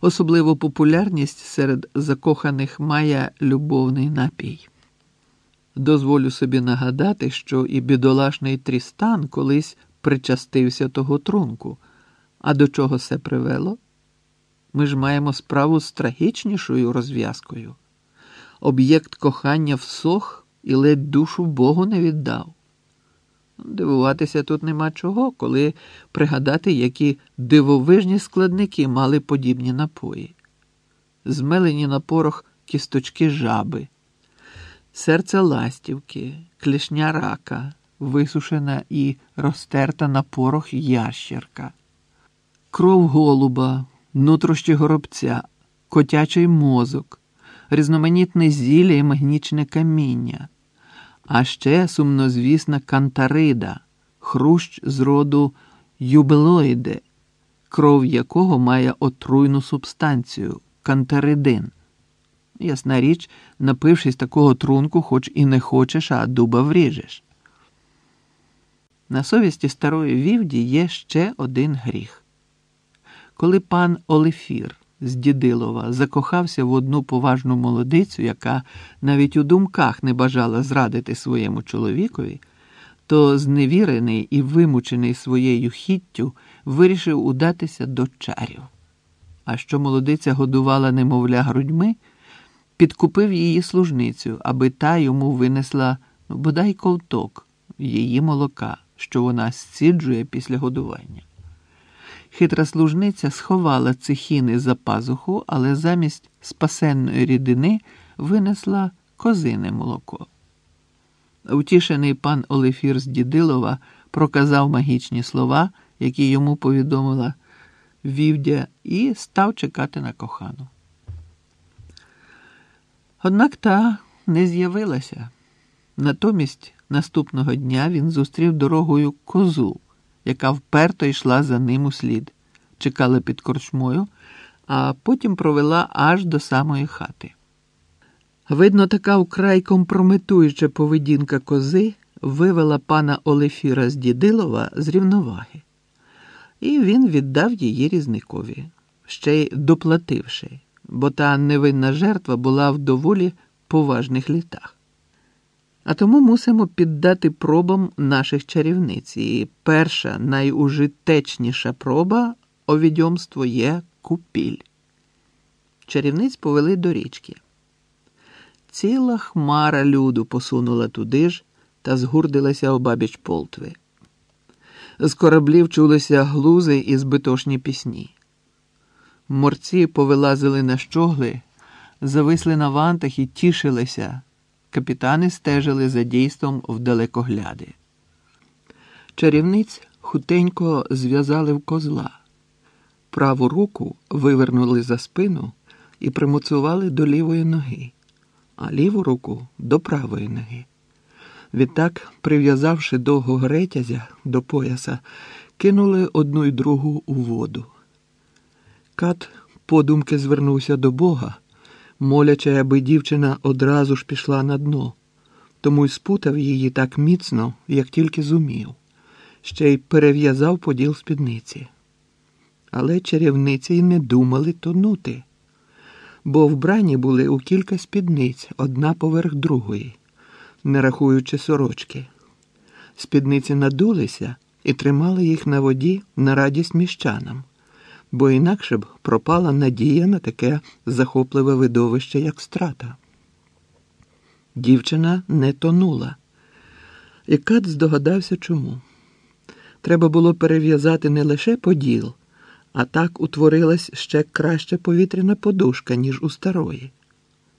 Особливу популярність серед закоханих має любовний напій. Дозволю собі нагадати, що і бідолашний Трістан колись причастився того трунку. А до чого це привело? Ми ж маємо справу з трагічнішою розв'язкою. Об'єкт кохання всох і ледь душу Богу не віддав. Дивуватися тут нема чого, коли пригадати, які дивовижні складники мали подібні напої. Змелені на порох кісточки жаби, серце ластівки, клешня рака, висушена і розтерта на порох ящерка, кров голуба, нутрощі горобця, котячий мозок, різноманітне зілля і магнічне каміння, а ще сумнозвісна кантарида, хрущ з роду юбилоїде, кров якого має отруйну субстанцію – кантаридин. Ясна річ, напившись такого трунку, хоч і не хочеш, а дуба вріжеш. На совісті старої Вівді є ще один гріх. Коли пан Олефір з Дідилова закохався в одну поважну молодицю, яка навіть у думках не бажала зрадити своєму чоловікові, то зневірений і вимучений своєю хіттю вирішив удатися до чарів. А що молодиця годувала немовля грудьми, підкупив її служницю, аби та йому винесла, ну, бодай ковток її молока, що вона зціджує після годування. Хитра служниця сховала цихіни за пазуху, але замість спасенної рідини винесла козине молоко. Втішений пан Олефір з Дідилова проказав магічні слова, які йому повідомила Вівдя, і став чекати на кохану. Однак та не з'явилася. Натомість наступного дня він зустрів дорогою козу, яка вперто йшла за ним у слід, чекала під корчмою, а потім провела аж до самої хати. Видно, така вкрай компрометуюча поведінка кози вивела пана Олефіра з Дідилова з рівноваги. І він віддав її різникові, ще й доплативши, бо та невинна жертва була в доволі поважних літах. А тому мусимо піддати пробам наших чарівниць. І перша, найужитечніша проба овідьомство є купіль. Чарівниць повели до річки. Ціла хмара люду посунула туди ж та згурдилася обабіч Полтви. З кораблів чулися глузи і збитошні пісні. Морці повилазили на щогли, зависли на вантах і тішилися. Капітани стежили за дійством в далекогляди. Чарівниць хутенько зв'язали в козла. Праву руку вивернули за спину і примуцували до лівої ноги, а ліву руку до правої ноги. Відтак, прив'язавши довго гретязя до пояса, кинули одну й другу у воду. Кат подумки звернувся до Бога, молячи, аби дівчина одразу ж пішла на дно, тому й спутав її так міцно, як тільки зумів, ще й перев'язав поділ спідниці. Але чарівниці й не думали тонути, бо вбрані були у кілька спідниць, одна поверх другої, не рахуючи сорочки. Спідниці надулися і тримали їх на воді на радість міщанам, бо інакше б пропала надія на таке захопливе видовище, як страта. Дівчина не тонула. І Кат здогадався, чому. Треба було перев'язати не лише поділ, а так утворилась ще краща повітряна подушка, ніж у старої.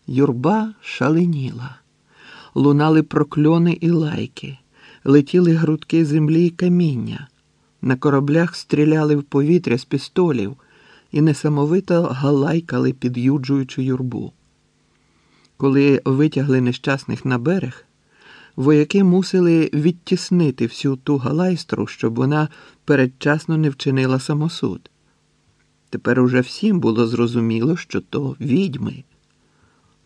Юрба шаленіла. Лунали прокльони і лайки, летіли грудки землі і каміння. На кораблях стріляли в повітря з пістолів і несамовито галайкали, під'юджуючи юрбу. Коли витягли нещасних на берег, вояки мусили відтіснити всю ту галайстру, щоб вона передчасно не вчинила самосуд. Тепер уже всім було зрозуміло, що то відьми.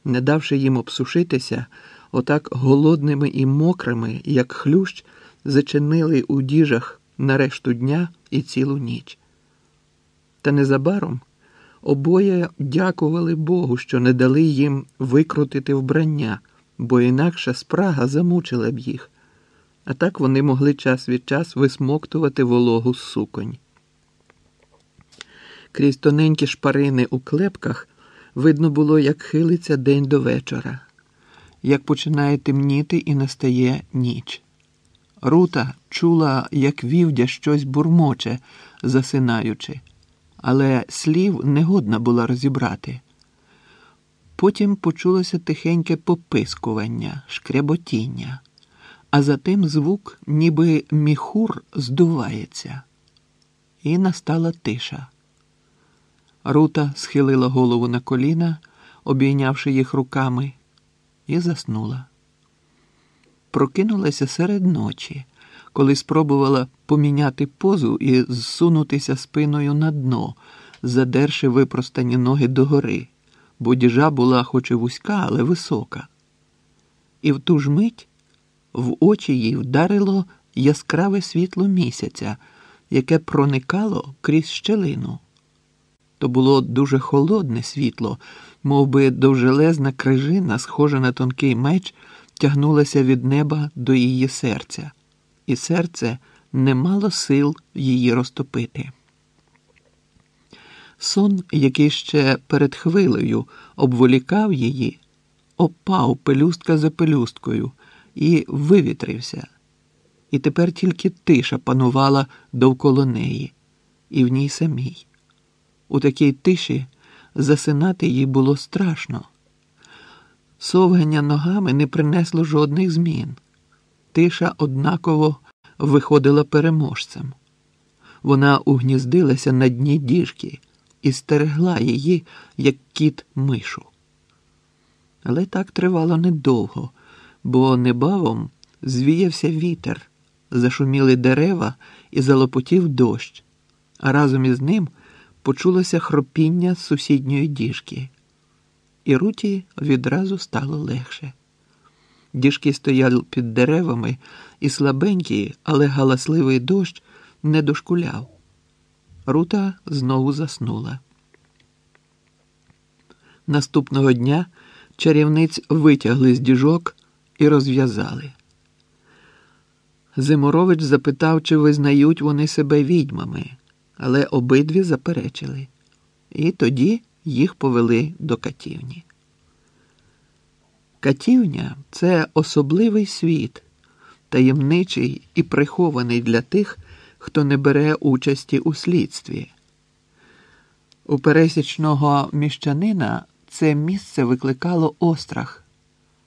Не давши їм обсушитися, отак голодними і мокрими, як хлющ, зачинили у діжах на решту дня і цілу ніч. Та незабаром обоє дякували Богу, що не дали їм викрутити вбрання, бо інакше спрага замучила б їх, а так вони могли час від часу висмоктувати вологу з суконь. Крізь тоненькі шпарини у клепках видно було, як хилиться день до вечора, як починає темніти і настає ніч. Рута чула, як Вівдя щось бурмоче, засинаючи, але слів не годна була розібрати. Потім почулося тихеньке попискування, шкряботіння, а затим звук, ніби міхур, здувається. І настала тиша. Рута схилила голову на коліна, обійнявши їх руками, і заснула. Прокинулася серед ночі, коли спробувала поміняти позу і зсунутися спиною на дно, задерши випростані ноги догори, бо діжа була хоч і вузька, але висока. І в ту ж мить в очі їй вдарило яскраве світло місяця, яке проникало крізь щелину. То було дуже холодне світло, мов би довжелезна крижина, схожа на тонкий меч, тягнулася від неба до її серця. І серце не мало сил її розтопити. Сон, який ще перед хвилею обволікав її, опав пелюстка за пелюсткою і вивітрився. І тепер тільки тиша панувала довкола неї, і в ній самій. У такій тиші засинати їй було страшно. Совгання ногами не принесло жодних змін. Тиша однаково виходила переможцем. Вона угніздилася на дні діжки і стерегла її, як кіт мишу. Але так тривало недовго, бо небавом звіявся вітер, зашуміли дерева і залопотів дощ, а разом із ним почулося хропіння з сусідньої діжки. І Руті відразу стало легше. Діжки стояли під деревами, і слабенький, але галасливий дощ не дошкуляв. Рута знову заснула. Наступного дня чарівниць витягли з діжок і розв'язали. Зиморович запитав, чи визнають вони себе відьмами, але обидві заперечили. І тоді їх повели до катівні. Катівня – це особливий світ, таємничий і прихований для тих, хто не бере участі у слідстві. У пересічного міщанина це місце викликало острах,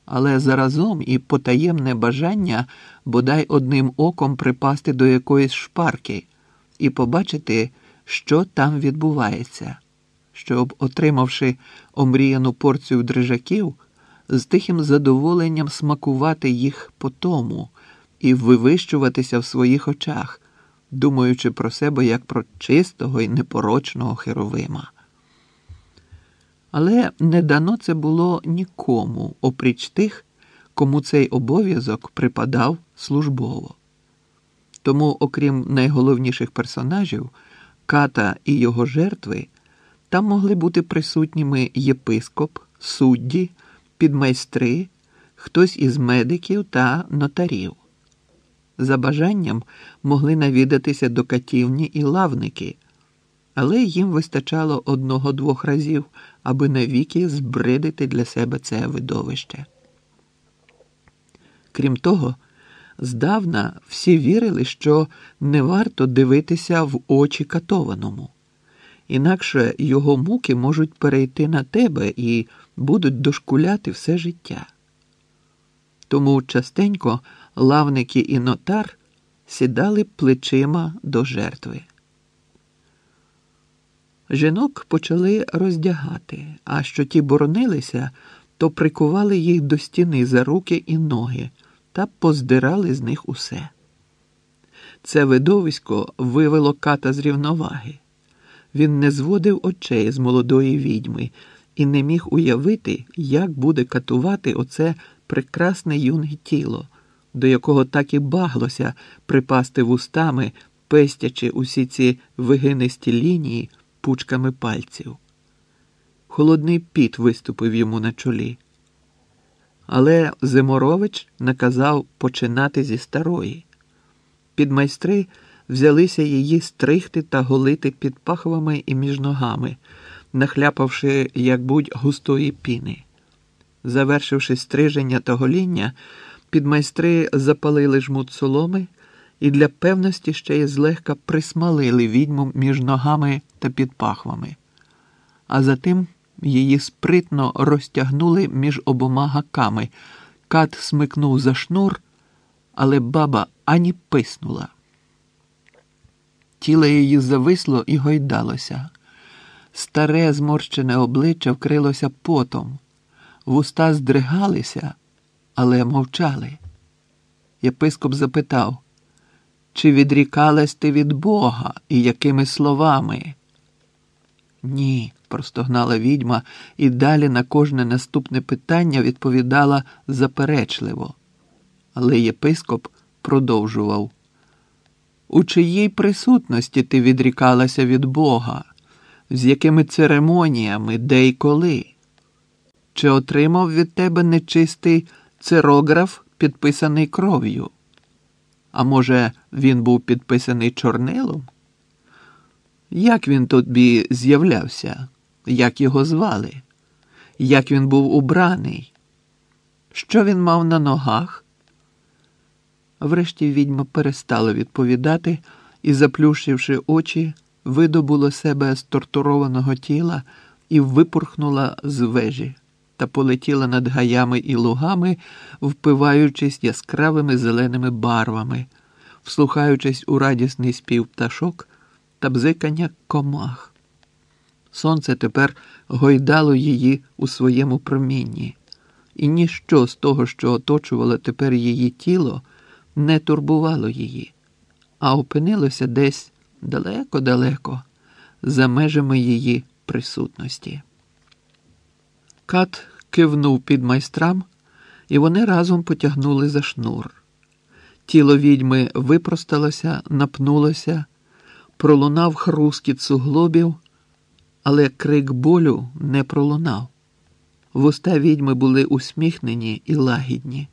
але заразом і потаємне бажання бодай одним оком припасти до якоїсь шпарки і побачити, що там відбувається, щоб, отримавши омріяну порцію дрижаків, з тихим задоволенням смакувати їх по тому і вивищуватися в своїх очах, думаючи про себе як про чистого і непорочного херувима. Але не дано це було нікому, опріч тих, кому цей обов'язок припадав службово. Тому, окрім найголовніших персонажів, Ката і його жертви, там могли бути присутніми єпископ, судді, підмайстри, хтось із медиків та нотарів. За бажанням могли навідатися до катівні і лавники, але їм вистачало одного-двох разів, аби навіки збридити для себе це видовище. Крім того, здавна всі вірили, що не варто дивитися в очі катованому. Інакше його муки можуть перейти на тебе і будуть дошкуляти все життя. Тому частенько лавники і нотар сідали плечима до жертви. Жінок почали роздягати, а що ті боронилися, то прикували їх до стіни за руки і ноги та поздирали з них усе. Це видовисько вивело Ката з рівноваги. Він не зводив очей з молодої відьми і не міг уявити, як буде катувати оце прекрасне юне тіло, до якого так і баглося припасти вустами, пестячи усі ці вигинисті лінії пучками пальців. Холодний піт виступив йому на чолі. Але Зиморович наказав починати зі старої. Підмайстри взялися її стригти та голити під пахвами і між ногами, нахляпавши, як будь, густої піни. Завершивши стриження та гоління, підмайстри запалили жмут соломи і для певності ще й злегка присмалили відьму між ногами та під пахвами. А затим її спритно розтягнули між обома гаками. Кат смикнув за шнур, але баба ані писнула. Тіло її зависло і гойдалося. Старе зморщене обличчя вкрилося потом. Вуста здригалися, але мовчали. Єпископ запитав, чи відрікалась ти від Бога і якими словами? Ні, простогнала відьма і далі на кожне наступне питання відповідала заперечливо. Але єпископ продовжував. У чиїй присутності ти відрікалася від Бога? з якими церемоніями, де й коли? Чи отримав від тебе нечистий цирограф, підписаний кров'ю? А може, він був підписаний чорнилом? Як він тобі з'являвся? Як його звали? Як він був убраний? Що він мав на ногах? Врешті відьма перестала відповідати і, заплющивши очі, видобула себе з тортурованого тіла і випорхнула з вежі та полетіла над гаями і лугами, впиваючись яскравими зеленими барвами, вслухаючись у радісний спів пташок та бзикання комах. Сонце тепер гойдало її у своєму промінні, і ніщо з того, що оточувало тепер її тіло, не турбувало її, а опинилося десь далеко-далеко, за межами її присутності. Кат кивнув під майстрам, і вони разом потягнули за шнур. Тіло відьми випросталося, напнулося, пролунав хрускіт суглобів, але крик болю не пролунав. Вуста відьми були усміхнені і лагідні,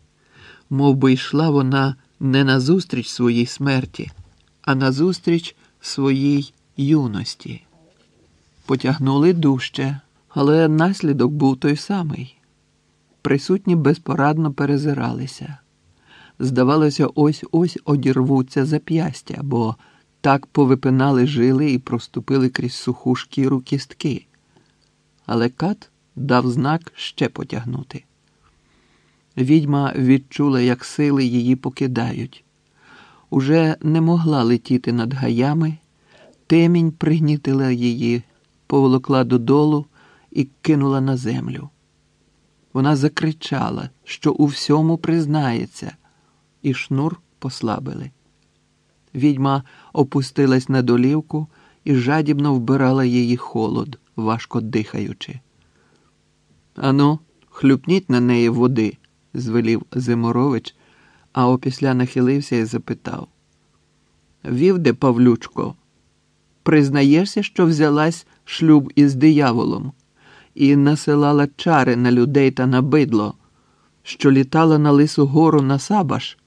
мов би йшла вона не назустріч своїй смерті, а назустріч своїй юності. Потягнули дужче, але наслідок був той самий. Присутні безпорадно перезиралися. Здавалося, ось-ось одірвуться зап'ястя, бо так повипинали жили і проступили крізь суху шкіру кістки. Але Кат дав знак ще потягнути. Відьма відчула, як сили її покидають. Уже не могла летіти над гаями, темінь пригнітила її, поволокла додолу і кинула на землю. Вона закричала, що у всьому признається, і шнур послабили. Відьма опустилась на долівку і жадібно вбирала її холод, важко дихаючи. «Ану, хлюпніть на неї води», – звелів Зиморович, а опісля нахилився і запитав. «Вівде, Павлючко, признаєшся, що взялась шлюб із дияволом і насилала чари на людей та на бидло, що літала на Лису гору на Сабаш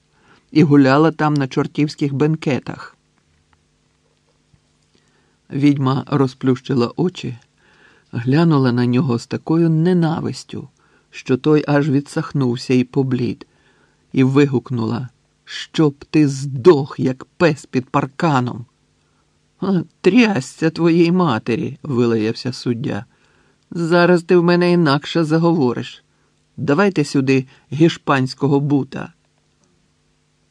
і гуляла там на чортівських бенкетах?» Відьма розплющила очі, глянула на нього з такою ненавистю, що той аж відсахнувся і поблід, і вигукнула: «Щоб ти здох, як пес під парканом!» «Трясся твоїй матері!» – вилаявся суддя. «Зараз ти в мене інакше заговориш. Давайте сюди гішпанського бута!»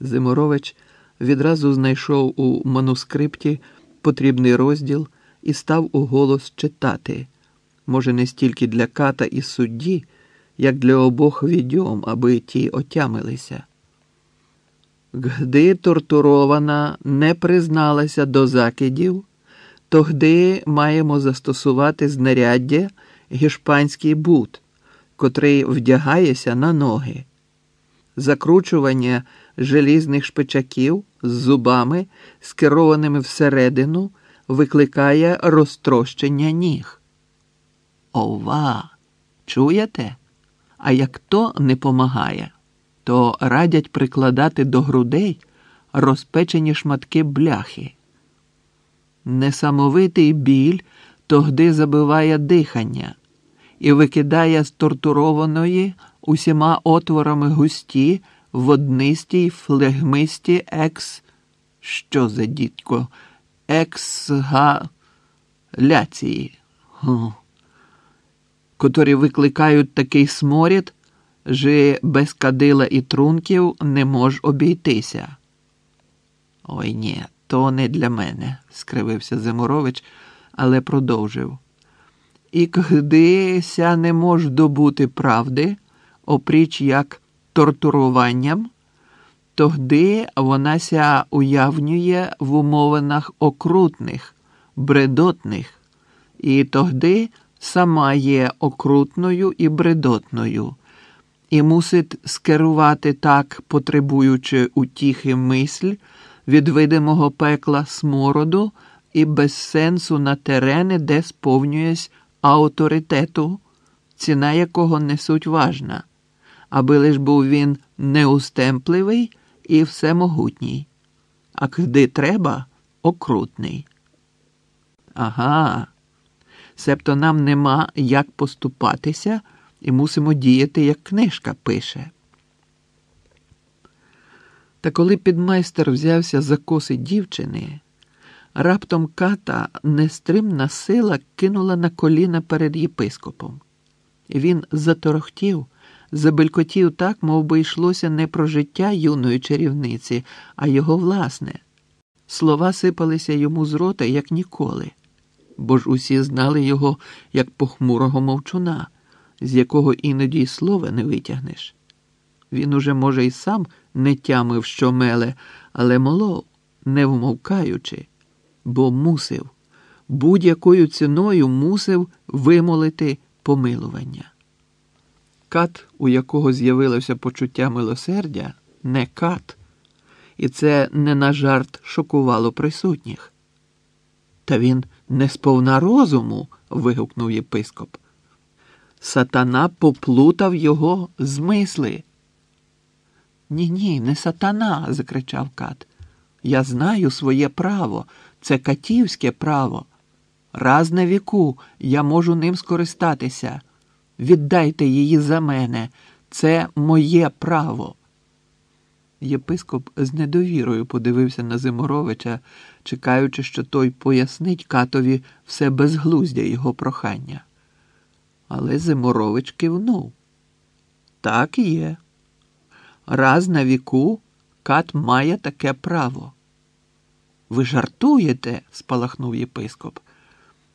Зиморович відразу знайшов у манускрипті потрібний розділ і став уголос читати, може не стільки для Ката і судді, як для обох відьом, аби ті отямилися. «Гди тортурована не призналася до закидів, то гди маємо застосувати знаряддя гішпанський бут, котрий вдягається на ноги. Закручування желізних шпичаків з зубами, скерованими всередину, викликає розтрощення ніг». «Ова! Чуєте? А як то не помагає, то радять прикладати до грудей розпечені шматки бляхи. Несамовитий біль тогди забиває дихання і викидає з тортурованої усіма отворами густі, воднисті й флегмисті екс... Що за дідько? Ексгаляції, котрі викликають такий сморід, же без кадила і трунків не мож обійтися». «Ой, ні, то не для мене», – скривився Зиморович, але продовжив. «І кгдися не мож добути правди, опріч як тортуруванням, тогди вонася уявнює в умовинах окрутних, бредотних, і тогди сама є окрутною і бредотною, і мусить скерувати так, потребуючи утіхи мисль від видимого пекла смороду і без сенсу на терени, де сповнюєсь авторитету, ціна якого несуть важна, аби лиш був він неустемпливий і всемогутній, а кди треба – окрутний. Ага, себто нам нема як поступатися і мусимо діяти, як книжка пише. Та коли підмайстер взявся за коси дівчини, раптом Ката нестримна сила кинула на коліна перед єпископом. Він заторохтів, забелькотів так, мов би йшлося не про життя юної чарівниці, а його власне. Слова сипалися йому з рота, як ніколи, бо ж усі знали його як похмурого мовчуна, з якого іноді й слова не витягнеш. Він уже, може, й сам не тямив, що меле, але молов, не вмовкаючи, бо мусив, будь-якою ціною мусив вимолити помилування. Кат, у якого з'явилося почуття милосердя, не кат, і це не на жарт шокувало присутніх. «Та він не сповна розуму!» – вигукнув єпископ. «Сатана поплутав його з мисли!» «Ні-ні, не сатана!» – закричав Кат. «Я знаю своє право, це катівське право. Раз на віку я можу ним скористатися. Віддайте її за мене, це моє право!» Єпископ з недовірою подивився на Зиморовича, чекаючи, що той пояснить Катові все безглуздя його прохання. Але Зиморович кивнув. «Так і є. Раз на віку Кат має таке право». «Ви жартуєте?» – спалахнув єпископ.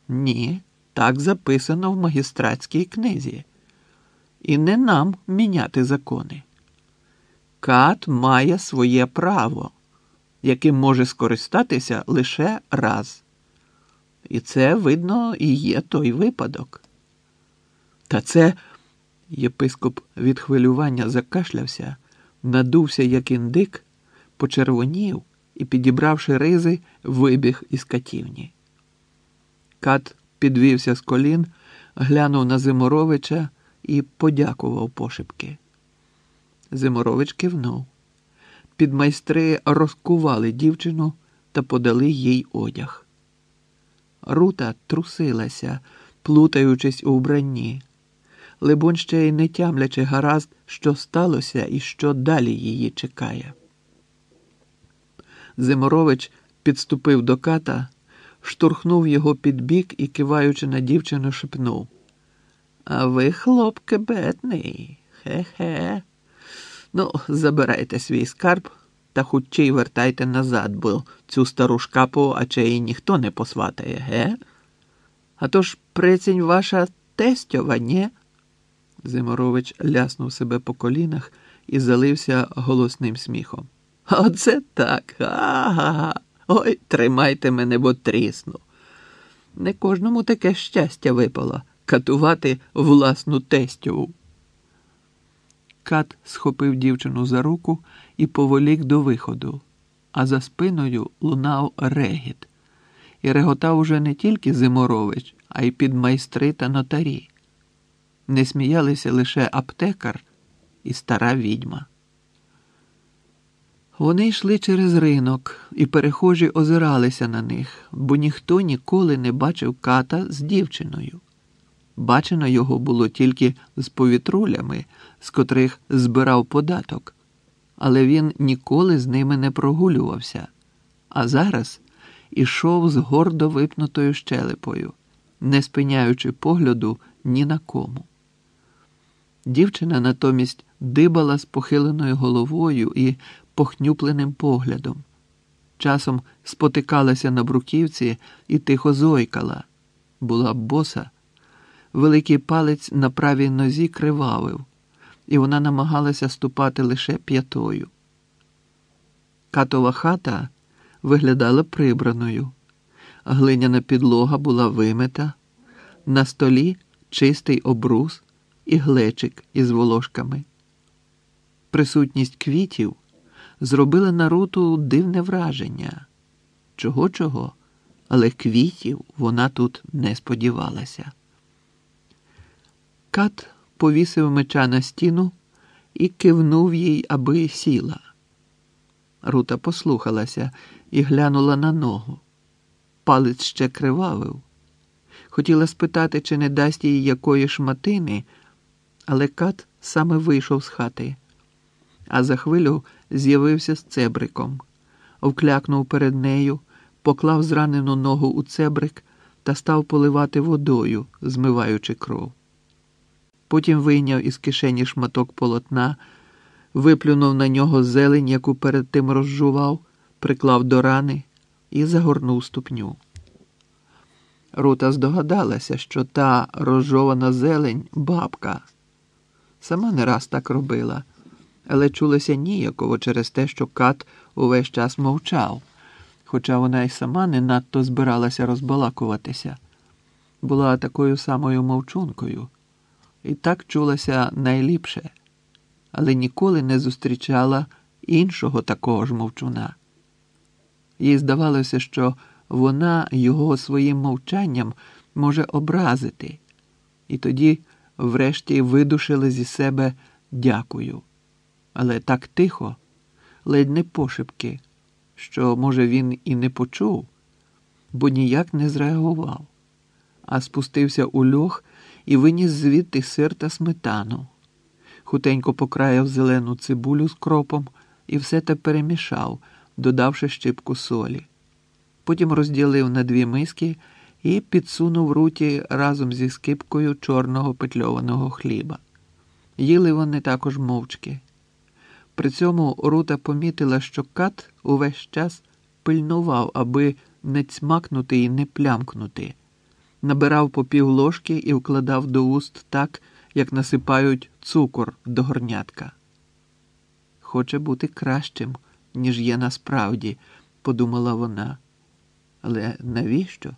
«Ні, так записано в магістратській книзі. І не нам міняти закони. Кат має своє право, яким може скористатися лише раз. І це, видно, і є той випадок». «Та це...» – єпископ від хвилювання закашлявся, надувся, як індик, почервонів і, підібравши ризи, вибіг із катівні. Кат підвівся з колін, глянув на Зиморовича і подякував пошепки. Зиморович кивнув. Підмайстри розкували дівчину та подали їй одяг. Рута трусилася, плутаючись у вбранні, либонь ще й не тямлячи гаразд, що сталося і що далі її чекає. Зиморович підступив до Ката, штурхнув його під бік і, киваючи на дівчину, шепнув: «А ви, хлопке, бедний, хе-хе. Ну, забирайте свій скарб та хутчей вертайте назад, бо цю стару шкапу, а чи й ніхто не посватає, ге? А то ж прецінь ваша тестьова, нє?» Зиморович ляснув себе по колінах і залився голосним сміхом. «Оце так! Ага! Ой, тримайте мене, бо трісну! Не кожному таке щастя випало – катувати власну тестьову!» Кат схопив дівчину за руку і поволік до виходу, а за спиною лунав регіт. І реготав уже не тільки Зиморович, а й підмайстри та нотарі. Не сміялися лише аптекар і стара відьма. Вони йшли через ринок, і перехожі озиралися на них, бо ніхто ніколи не бачив Ката з дівчиною. Бачено його було тільки з повітрулями, з котрих збирав податок, але він ніколи з ними не прогулювався, а зараз ішов з гордо випнутою щелепою, не спиняючи погляду ні на кому. Дівчина натомість дибала з похиленою головою і похнюпленим поглядом. Часом спотикалася на бруківці і тихо зойкала. Була боса, великий палець на правій нозі кривавив, і вона намагалася ступати лише п'ятою. Катова хата виглядала прибраною. Глиняна підлога була вимита, на столі чистий обрус і глечик із волошками. Присутність квітів зробила на Руту дивне враження. Чого-чого, але квітів вона тут не сподівалася. Кат повісив меча на стіну і кивнув їй, аби сіла. Рута послухалася і глянула на ногу. Палець ще кривавив. Хотіла спитати, чи не дасть їй якої шматини, але Кат саме вийшов з хати. А за хвилю з'явився з цебриком. Вклякнув перед нею, поклав зранену ногу у цебрик та став поливати водою, змиваючи кров. Потім вийняв із кишені шматок полотна, виплюнув на нього зелень, яку перед тим розжував, приклав до рани і загорнув ступню. Рута здогадалася, що та розжована зелень – бабка. Сама не раз так робила, але чулося ніяково через те, що Кат увесь час мовчав, хоча вона й сама не надто збиралася розбалакуватися. Була такою самою мовчункою. І так чулася найліпше, але ніколи не зустрічала іншого такого ж мовчуна. Їй здавалося, що вона його своїм мовчанням може образити, і тоді врешті видушила зі себе «дякую». Але так тихо, ледь не пошепки, що, може, він і не почув, бо ніяк не зреагував, а спустився у льох і виніс звідти сир та сметану. Хутенько покраяв зелену цибулю з кропом і все те перемішав, додавши щіпку солі. Потім розділив на дві миски і підсунув Руті разом зі скипкою чорного петльованого хліба. Їли вони також мовчки. При цьому Рута помітила, що Кат увесь час пильнував, аби не цмакнути і не плямкнути. Набирав по пів ложки і вкладав до уст так, як насипають цукор до горнятка. «Хоче бути кращим, ніж є насправді», – подумала вона. Але навіщо?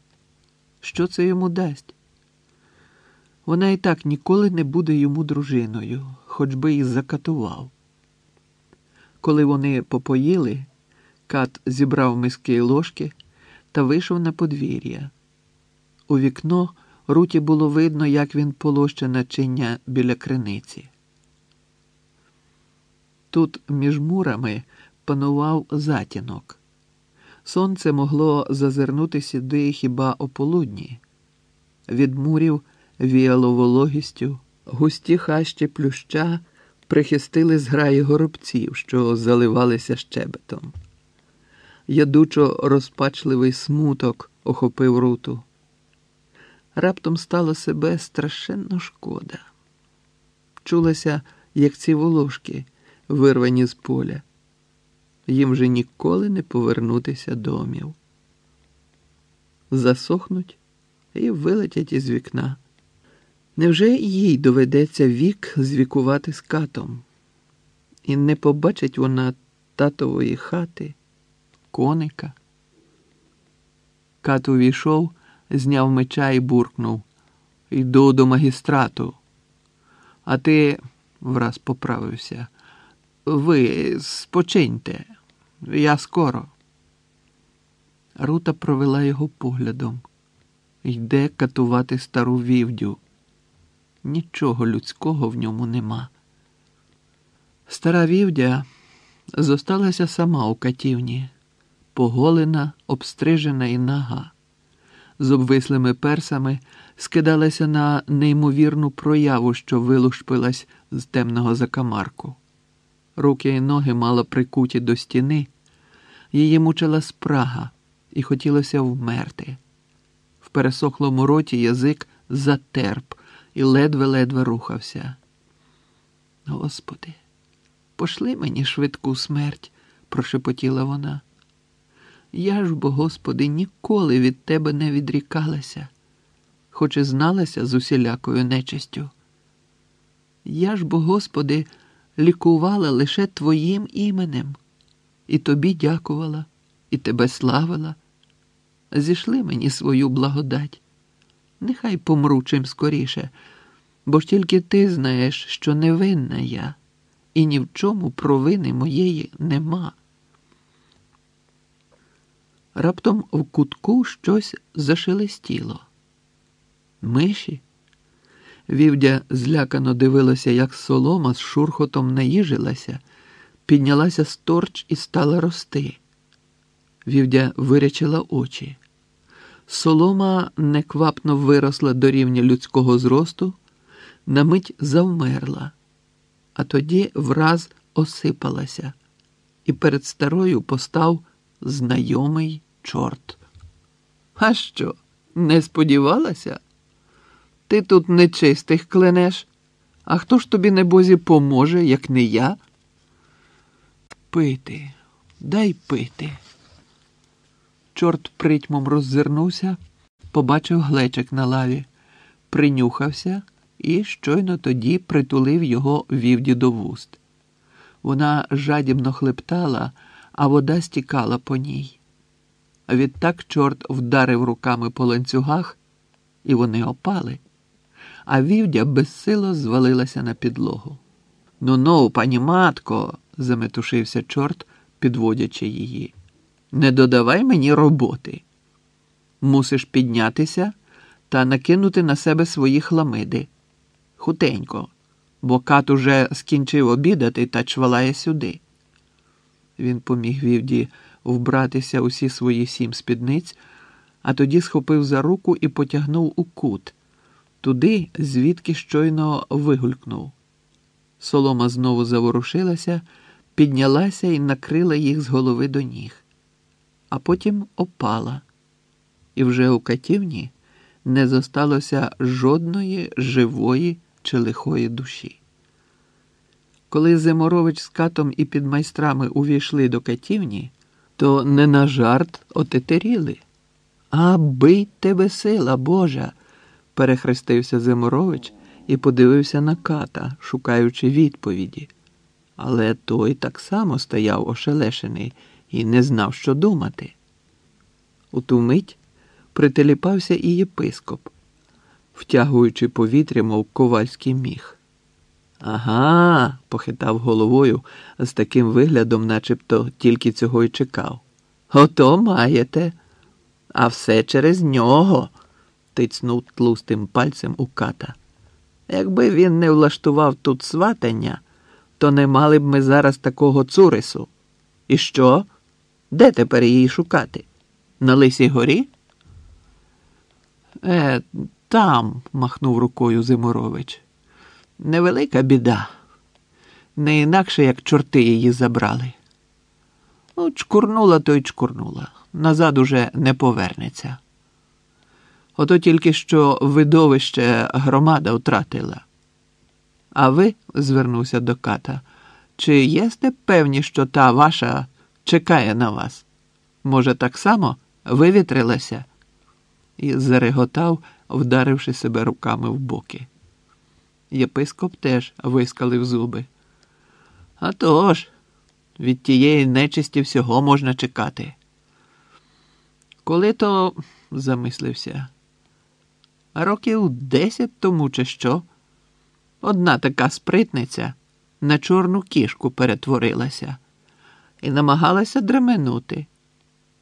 Що це йому дасть? Вона і так ніколи не буде йому дружиною, хоч би і закатував. Коли вони попоїли, Кат зібрав миски й ложки та вийшов на подвір'я. У вікно Руті було видно, як він полоще начиння біля криниці. Тут між мурами панував затінок. Сонце могло зазирнути сюди хіба ополудні. Від мурів віяло вологістю, густі хащі плюща прихистили зграї горобців, що заливалися щебетом. Ядучо розпачливий смуток охопив Руту. Раптом стало себе страшенно шкода. Чулася, як ці волошки, вирвані з поля. Їм же ніколи не повернутися домів. Засохнуть і вилетять із вікна. Невже їй доведеться вік звікувати з Катом? І не побачить вона татової хати, коника? Кат увійшов, зняв меча і буркнув. «Йду до магістрату». «А ти...» – враз поправився. «Ви спочиньте. Я скоро». Рута провела його поглядом. Йде катувати стару вівдю. Нічого людського в ньому нема. Стара вівдя зосталася сама у катівні. Поголена, обстрижена і нага. З обвислими персами скидалася на неймовірну прояву, що вилушпилась з темного закамарку. Руки і ноги мала прикуті до стіни, її мучила спрага і хотілося вмерти. В пересохлому роті язик затерп і ледве-ледве рухався. «Господи, пошли мені швидку смерть», – прошепотіла вона. «Я ж, бо, Господи, ніколи від Тебе не відрікалася, хоч і зналася з усілякою нечистю. Я ж, бо, Господи, лікувала лише Твоїм іменем, і Тобі дякувала, і Тебе славила. Зійшли мені свою благодать. Нехай помру чим скоріше, бо ж тільки Ти знаєш, що невинна я, і ні в чому провини моєї нема». раптом в кутку щось зашелестіло. Миші? Вівдя злякано дивилася, як солома з шурхотом наїжилася, піднялася з торч і стала рости. Вівдя вирячила очі. Солома неквапно виросла до рівня людського зросту, на мить завмерла, а тоді враз осипалася, і перед старою постав знайомий чорт. А що, не сподівалася? Ти тут нечистих клянеш, а хто ж тобі небозі поможе, як не я? Пити, дай пити. Чорт притьмом роззирнувся, побачив глечик на лаві, принюхався і щойно тоді притулив його Вівді до вуст. Вона жадібно хлептала, а вода стікала по ній. Відтак чорт вдарив руками по ланцюгах, і вони опали, а Вівдя безсило звалилася на підлогу. «Ну-ну, пані матко!» – заметушився чорт, підводячи її. «Не додавай мені роботи. Мусиш піднятися та накинути на себе свої хламиди. Хутенько, бо кат уже скінчив обідати та чвалає сюди». Він поміг Вівді вбратися усі свої сім спідниць, а тоді схопив за руку і потягнув у кут, туди, звідки щойно вигулькнув. Солома знову заворушилася, піднялася і накрила їх з голови до ніг. А потім опала, і вже у катівні не зосталося жодної живої чи лихої душі. Коли Зиморович з катом і підмайстрами увійшли до катівні, то не на жарт отетеріли. «А, бий тебе сила, Божа!» – перехрестився Зиморович і подивився на ката, шукаючи відповіді. Але той так само стояв ошелешений і не знав, що думати. У ту мить прителіпався і єпископ, втягуючи повітря, мов ковальський міг. «Ага!» – похитав головою з таким виглядом, начебто тільки цього й чекав. «Ото маєте! А все через нього!» – тицнув тлустим пальцем у ката. «Якби він не влаштував тут сватання, то не мали б ми зараз такого цурису. І що? Де тепер її шукати? На Лисій горі?» «Е, там», – махнув рукою Зиморович. «Невелика біда. Не інакше, як чорти її забрали. Ну, чкурнула, то й чкурнула. Назад уже не повернеться. Ото тільки що видовище громада втратила. А ви, – звернувся до ката, – чи єсте певні, що та ваша чекає на вас? Може, так само вивітрилася?» І зареготав, вдаривши себе руками в боки. Єпископ теж вискалив зуби. «А то ж, від тієї нечисті всього можна чекати». «Коли то, – замислився, – років десять тому чи що, одна така спритниця на чорну кішку перетворилася і намагалася дременути.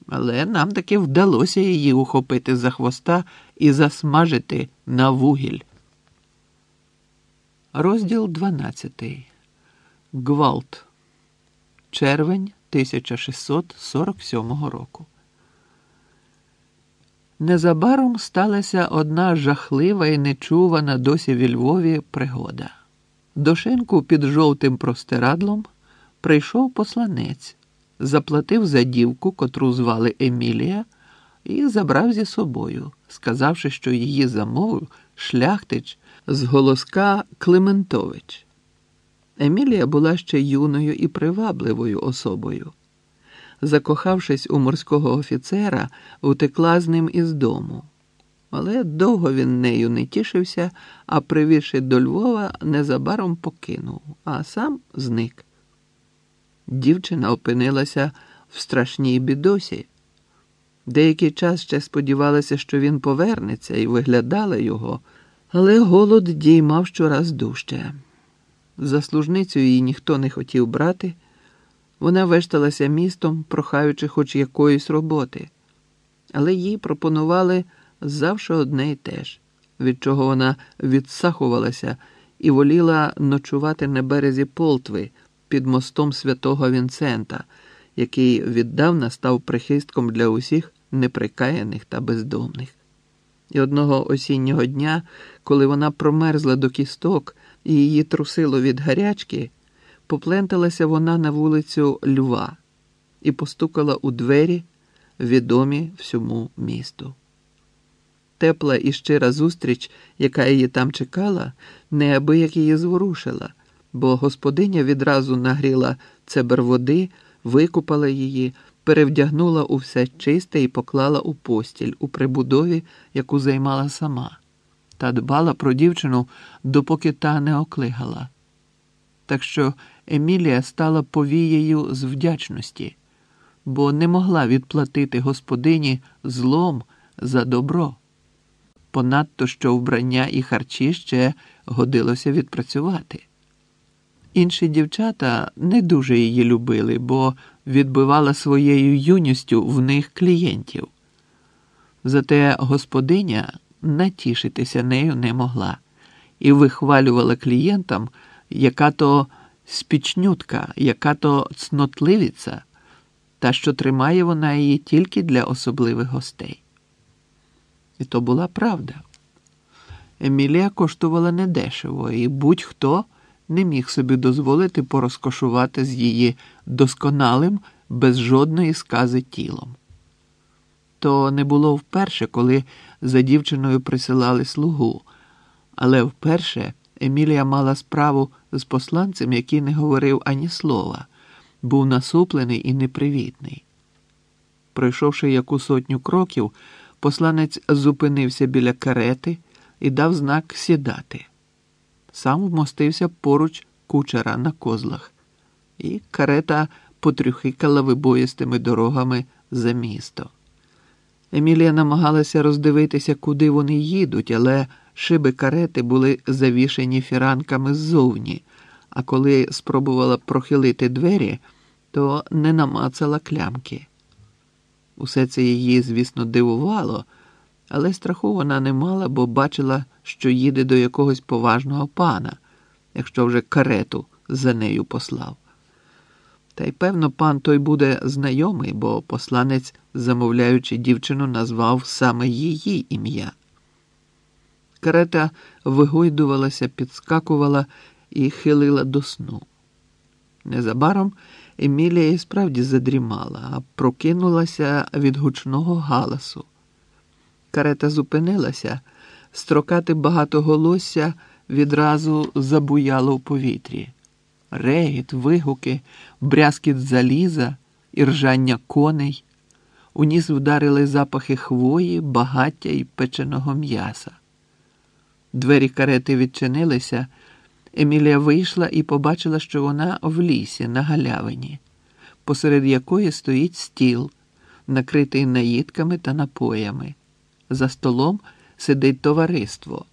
Але нам таки вдалося її ухопити за хвоста і засмажити на вугіль». Розділ дванадцятий. Гвалт. Червень тисяча шістсот сорок сьомого року. Незабаром сталася одна жахлива і нечувана досі ві Львові пригода. До Шенку під жовтим простирадлом прийшов посланець, заплатив за дівку, котру звали Емілія, і забрав зі собою, сказавши, що її замовив шляхтич Зголоска Клементович. Емілія була ще юною і привабливою особою. Закохавшись у морського офіцера, утекла з ним із дому. Але довго він нею не тішився, а, привівши до Львова, незабаром покинув, а сам зник. Дівчина опинилася в страшній бідосі. Деякий час ще сподівалася, що він повернеться, і виглядала його, але голод діймав щораз дужче. За служницю її ніхто не хотів брати. Вона вешталася містом, прохаючи хоч якоїсь роботи. але їй пропонували завше одне й те ж, від чого вона відсахувалася і воліла ночувати на березі Полтви під мостом святого Вінцента, який віддавна став прихистком для усіх неприкаяних та бездомних. І одного осіннього дня, коли вона промерзла до кісток і її трусило від гарячки, попленталася вона на вулицю Льва і постукала у двері, відомі всьому місту. Тепла і щира зустріч, яка її там чекала, неабияк її зворушила, бо господиня відразу нагріла цебер води, викупала її, перевдягнула у все чисте і поклала у постіль, у прибудові, яку займала сама, та дбала про дівчину, допоки та не оклигала. Так що Емілія стала повією з вдячності, бо не могла відплатити господині злом за добро. Понадто, що вбрання і харчі ще годилося відпрацювати. Інші дівчата не дуже її любили, бо відбивала своєю юністю в них клієнтів. Зате господиня натішитися нею не могла і вихвалювала клієнтам, яка-то спічнютка, яка-то цнотливіця, та що тримає вона її тільки для особливих гостей. І то була правда. Емілія коштувала недешево, і будь-хто не міг собі дозволити порозкошувати з її досконалим, без жодної скази тілом. То не було вперше, коли за дівчиною присилали слугу, але вперше Емілія мала справу з посланцем, який не говорив ані слова, був насуплений і непривітний. Пройшовши яку сотню кроків, посланець зупинився біля карети і дав знак сідати. Сам вмостився поруч кучера на козлах, і карета потрюхикала вибоїстими дорогами за місто. Емілія намагалася роздивитися, куди вони їдуть, але шиби карети були завішені фіранками ззовні, а коли спробувала прохилити двері, то не намацала клямки. Усе це її, звісно, дивувало, але страху вона не мала, бо бачила, що їде до якогось поважного пана, якщо вже карету за нею послав. Та й, певно, пан той буде знайомий, бо посланець, замовляючи дівчину, назвав саме її ім'я. Карета вигойдувалася, підскакувала і хилила до сну. Незабаром Емілія і справді задрімала, а прокинулася від гучного галасу. Карета зупинилася, строкати багатоголосся відразу забуяло в повітрі. Регіт, вигуки, брязкіт заліза, іржання коней. У ніс вдарили запахи хвої, багаття і печеного м'яса. Двері карети відчинилися, Емілія вийшла і побачила, що вона в лісі, на галявині, посеред якої стоїть стіл, накритий наїдками та напоями. За столом сидить товариство.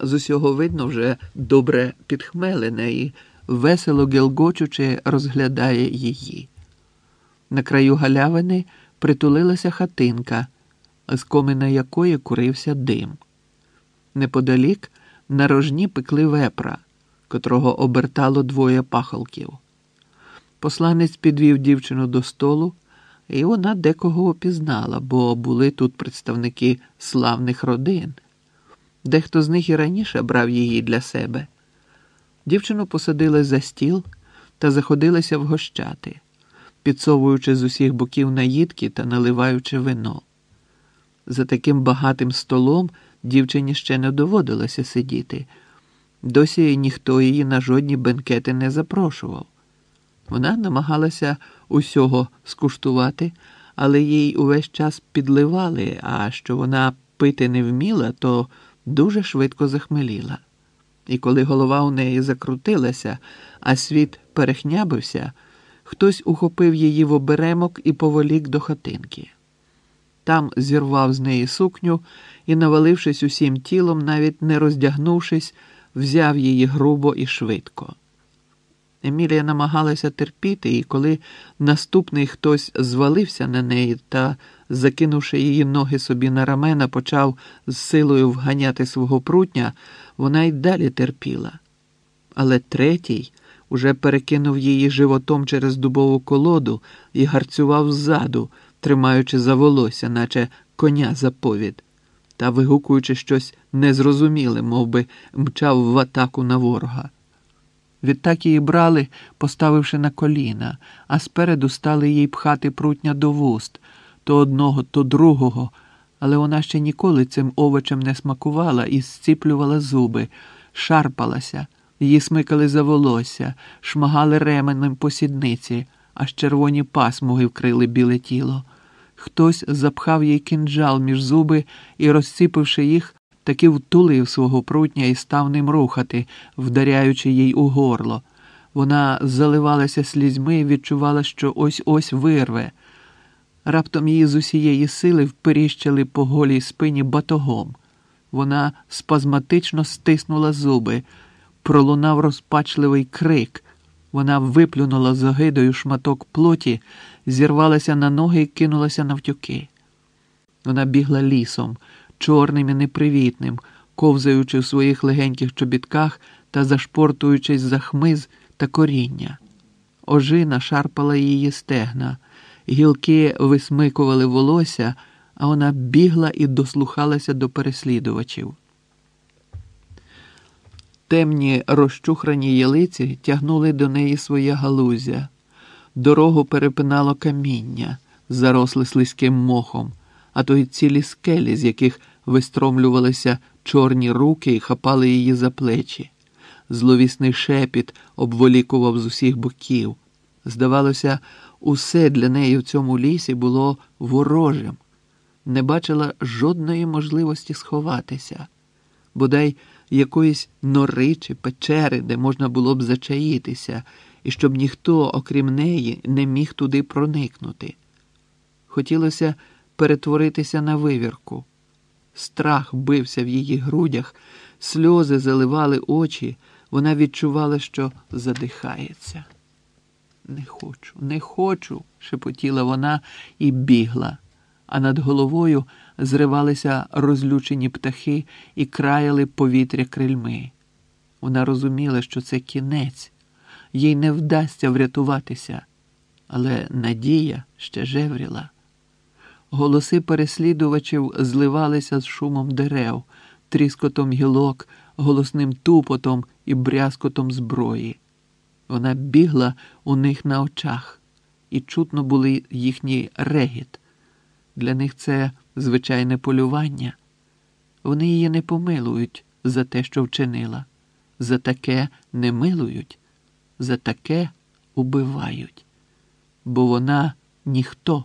З усього видно вже добре підхмелене і весело гелгочучи розглядає її. На краю галявини притулилася хатинка, з комина якої курився дим. Неподалік на рожні пекли вепра, котрого обертало двоє пахолків. Посланець підвів дівчину до столу, і вона декого опізнала, бо були тут представники славних родин. Дехто з них і раніше брав її для себе. Дівчину посадили за стіл та заходилися вгощати, підсовуючи з усіх боків наїдки та наливаючи вино. За таким багатим столом дівчині ще не доводилося сидіти. Досі ніхто її на жодні бенкети не запрошував. Вона намагалася усього скуштувати, але їй увесь час підливали, а що вона пити не вміла, то дуже швидко захмеліла. І коли голова у неї закрутилася, а світ перехнябився, хтось ухопив її в оберемок і поволік до хатинки. Там зірвав з неї сукню і, навалившись усім тілом, навіть не роздягнувшись, взяв її грубо і швидко. Емілія намагалася терпіти, і коли наступний хтось звалився на неї та, закинувши її ноги собі на рамена, почав з силою вганяти свого прутня, вона й далі терпіла. Але третій уже перекинув її животом через дубову колоду і гарцював ззаду, тримаючи за волосся, наче коня за повід, та вигукуючи щось незрозуміле, мов би мчав в атаку на ворога. Відтак її брали, поставивши на коліна, а спереду стали їй пхати прутня до вуст, то одного, то другого, але вона ще ніколи цим овочем не смакувала і зціплювала зуби, шарпалася, її смикали за волосся, шмагали ременем по сідниці, аж червоні пасмуги вкрили біле тіло. Хтось запхав їй кинджал між зуби і, розціпивши їх, таки втулив свого прутня і став ним рухати, вдаряючи їй у горло. Вона заливалася слізьми і відчувала, що ось-ось вирве. Раптом її з усієї сили вперіщили по голій спині батогом. Вона спазматично стиснула зуби. Пролунав розпачливий крик. Вона виплюнула з огидою шматок плоті, зірвалася на ноги і кинулася навтюки. Вона бігла лісом, чорним і непривітним, ковзаючи в своїх легеньких чобітках та зашпортуючись за хмиз та коріння. Ожина шарпала її стегна, гілки висмикували волосся, а вона бігла і дослухалася до переслідувачів. Темні розчухрані ялиці тягнули до неї своє галузя. Дорогу перепинало каміння, заросле слизьким мохом, а то й цілі скелі, з яких вистромлювалися чорні руки і хапали її за плечі. Зловісний шепіт обволікував з усіх боків. Здавалося, усе для неї в цьому лісі було ворожим. Не бачила жодної можливості сховатися. Бодай якоїсь нори чи печери, де можна було б зачаїтися, і щоб ніхто, окрім неї, не міг туди проникнути. Хотілося перетворитися на вивірку. Страх бився в її грудях, сльози заливали очі, вона відчувала, що задихається. «Не хочу, не хочу!» – шепотіла вона і бігла, а над головою зривалися розлючені птахи і краяли повітря крильми. Вона розуміла, що це кінець, їй не вдасться врятуватися, але надія ще жевріла. Голоси переслідувачів зливалися з шумом дерев, тріскотом гілок, голосним тупотом і брязкотом зброї. Вона бігла у них на очах, і чутно були їхній регіт. Для них це звичайне полювання. Вони її не помилують за те, що вчинила. За таке не милують, за таке убивають. Бо вона ніхто.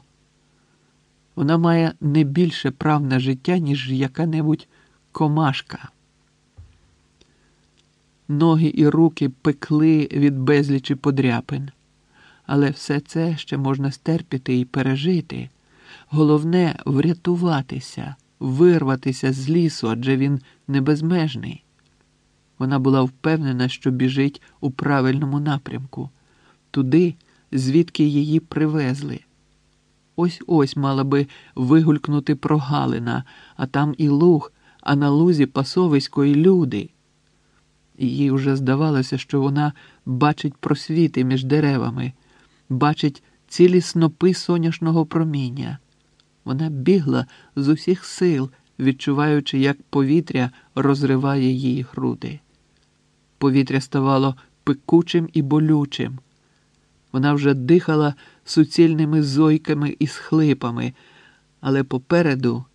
Вона має не більше прав на життя, ніж яка-небудь комашка. Ноги і руки пекли від безлічі подряпин. Але все це ще можна стерпіти і пережити. Головне – врятуватися, вирватися з лісу, адже він не безмежний. Вона була впевнена, що біжить у правильному напрямку. Туди, звідки її привезли. Ось-ось мала би вигулькнути прогалина, а там і луг, а на лузі пасовисько і люди. Їй уже здавалося, що вона бачить просвіти між деревами, бачить цілі снопи соняшного проміння. Вона бігла з усіх сил, відчуваючи, як повітря розриває її груди. Повітря ставало пекучим і болючим. Вона вже дихала суцільними зойками і схлипами, але попереду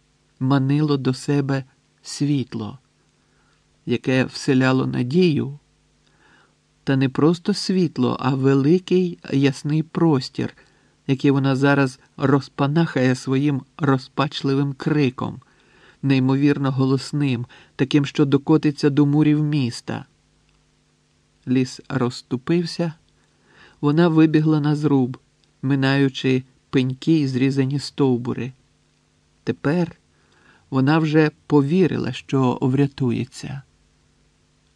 манило до себе світло, яке вселяло надію. Та не просто світло, а великий ясний простір, який вона зараз розпанахає своїм розпачливим криком, неймовірно голосним, таким, що докотиться до мурів міста. Ліс розступився, вона вибігла на зруб, минаючи пеньки і зрізані стовбури. Тепер вона вже повірила, що врятується.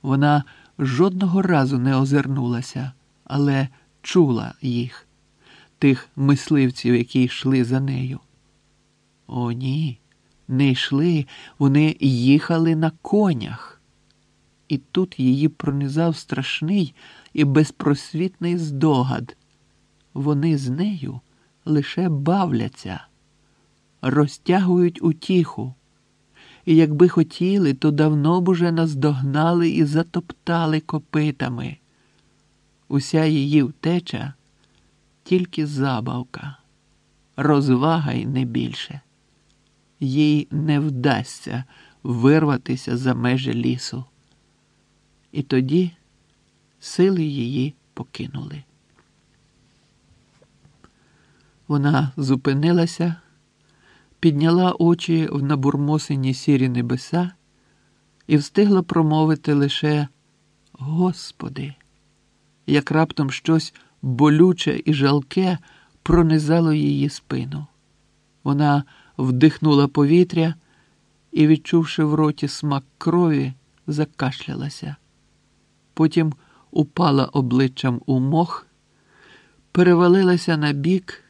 Вона жодного разу не озирнулася, але чула їх, тих мисливців, які йшли за нею. О, ні, не йшли, вони їхали на конях. І тут її пронизав страшний і безпросвітний здогад. Вони з нею лише бавляться, розтягують утіху. І якби хотіли, то давно б уже наздогнали і затоптали копитами. Уся її втеча – тільки забавка, розвага й не більше. Їй не вдасться вирватися за межі лісу. І тоді сили її покинули. Вона зупинилася, підняла очі в набурмосені сірі небеса і встигла промовити лише «Господи!», як раптом щось болюче і жалке пронизало її спину. Вона вдихнула повітря і, відчувши в роті смак крові, закашлялася. Потім упала обличчям у мох, перевалилася на бік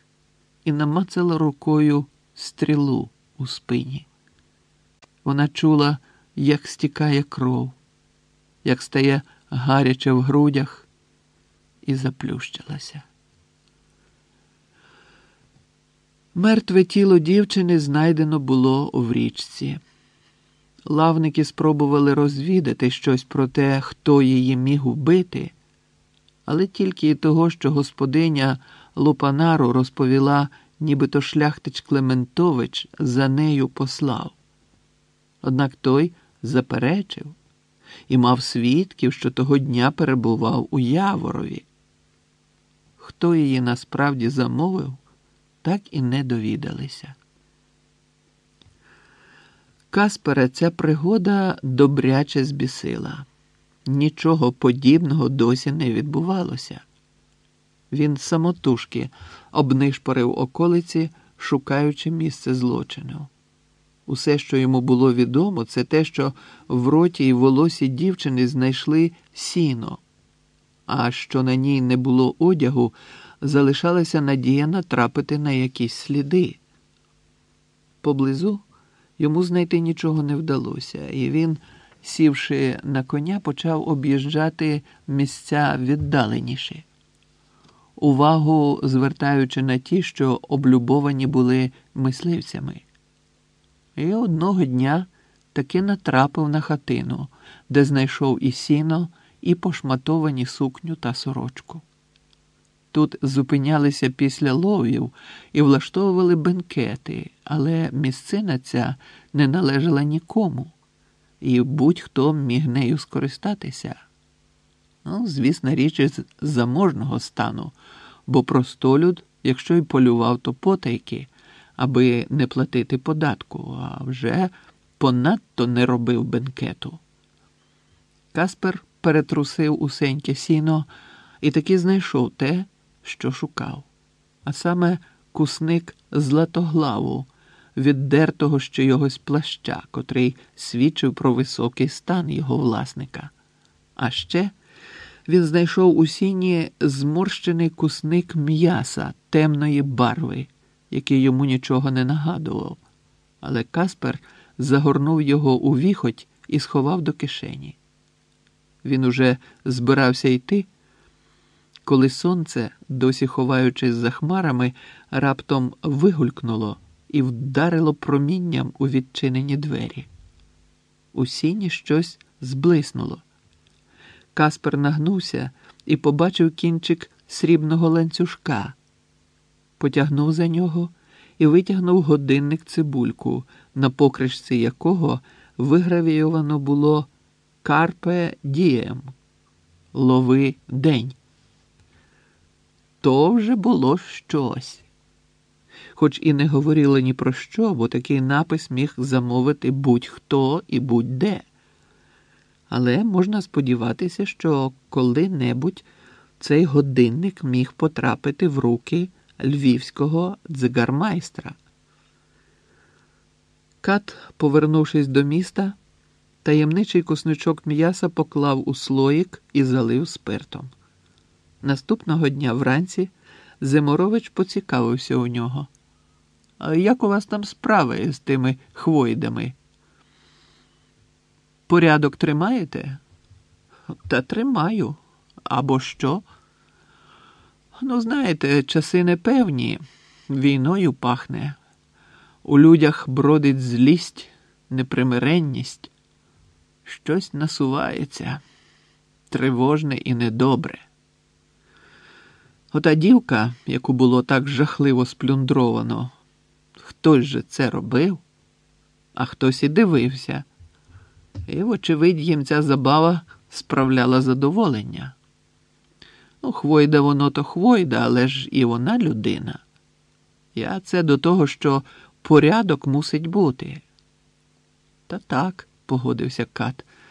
і намацала рукою стрілу у спині. Вона чула, як стікає кров, як стає гаряче в грудях, і заплющилася. Мертве тіло дівчини знайдено було в річці. Лавники спробували розвідати щось про те, хто її міг убити, але тільки і того, що господиня Лопанару розповіла, нібито шляхтич Клементович за нею послав. Однак той заперечив і мав свідків, що того дня перебував у Яворові. Хто її насправді замовив, так і не довідалися. Каспера ця пригода добряче збісила. Нічого подібного досі не відбувалося. Він самотужки обнишпорив околиці, шукаючи місце злочину. Усе, що йому було відомо, це те, що в роті й волосі дівчини знайшли сіно. А що на ній не було одягу, залишалася надія натрапити на якісь сліди. Поблизу йому знайти нічого не вдалося, і він, сівши на коня, почав об'їжджати місця віддаленіші, увагу звертаючи на ті, що облюбовані були мисливцями. І одного дня таки натрапив на хатину, де знайшов і сіно, і пошматовані сукню та сорочку. Тут зупинялися після ловів і влаштовували бенкети, але місцина ця не належала нікому, і будь-хто міг нею скористатися. Ну, звісно, річ із заможного стану, бо простолюд, якщо й полював, то потайки, аби не платити податку, а вже понадто не робив бенкету. Каспер перетрусив усеньке сіно і таки знайшов те, що шукав, а саме кусник златоглаву, віддертого з чогось плаща, котрий свідчив про високий стан його власника. А ще він знайшов у сіні зморщений кусник м'яса темної барви, який йому нічого не нагадував. Але Каспер загорнув його у віхоть і сховав до кишені. Він уже збирався йти, коли сонце, досі ховаючись за хмарами, раптом вигулькнуло і вдарило промінням у відчинені двері. У сіні щось зблиснуло. Каспер нагнувся і побачив кінчик срібного ланцюжка. Потягнув за нього і витягнув годинник-цибульку, на покришці якого вигравійовано було «Карпе дієм» – «Лови день». То вже було щось. Хоч і не говорили ні про що, бо такий напис міг замовити будь-хто і будь-де. Але можна сподіватися, що коли-небудь цей годинник міг потрапити в руки львівського дзигармайстра. Кат, повернувшись до міста, таємничий кусничок м'яса поклав у слоїк і залив спиртом. Наступного дня вранці Зиморович поцікавився у нього. «А як у вас там справи з тими хвойдами? Порядок тримаєте?» «Та тримаю. Або що?» «Ну, знаєте, часи непевні. Війною пахне. У людях бродить злість, непримиренність. Щось насувається. Тривожне і недобре. Ота дівка, яку було так жахливо сплюндровано, хтось же це робив, а хтось і дивився. І, вочевидь, їм ця забава справляла задоволення. Ну, хвойда воно то хвойда, але ж і вона людина. Я це до того, що порядок мусить бути». «Та так», – погодився Кат, –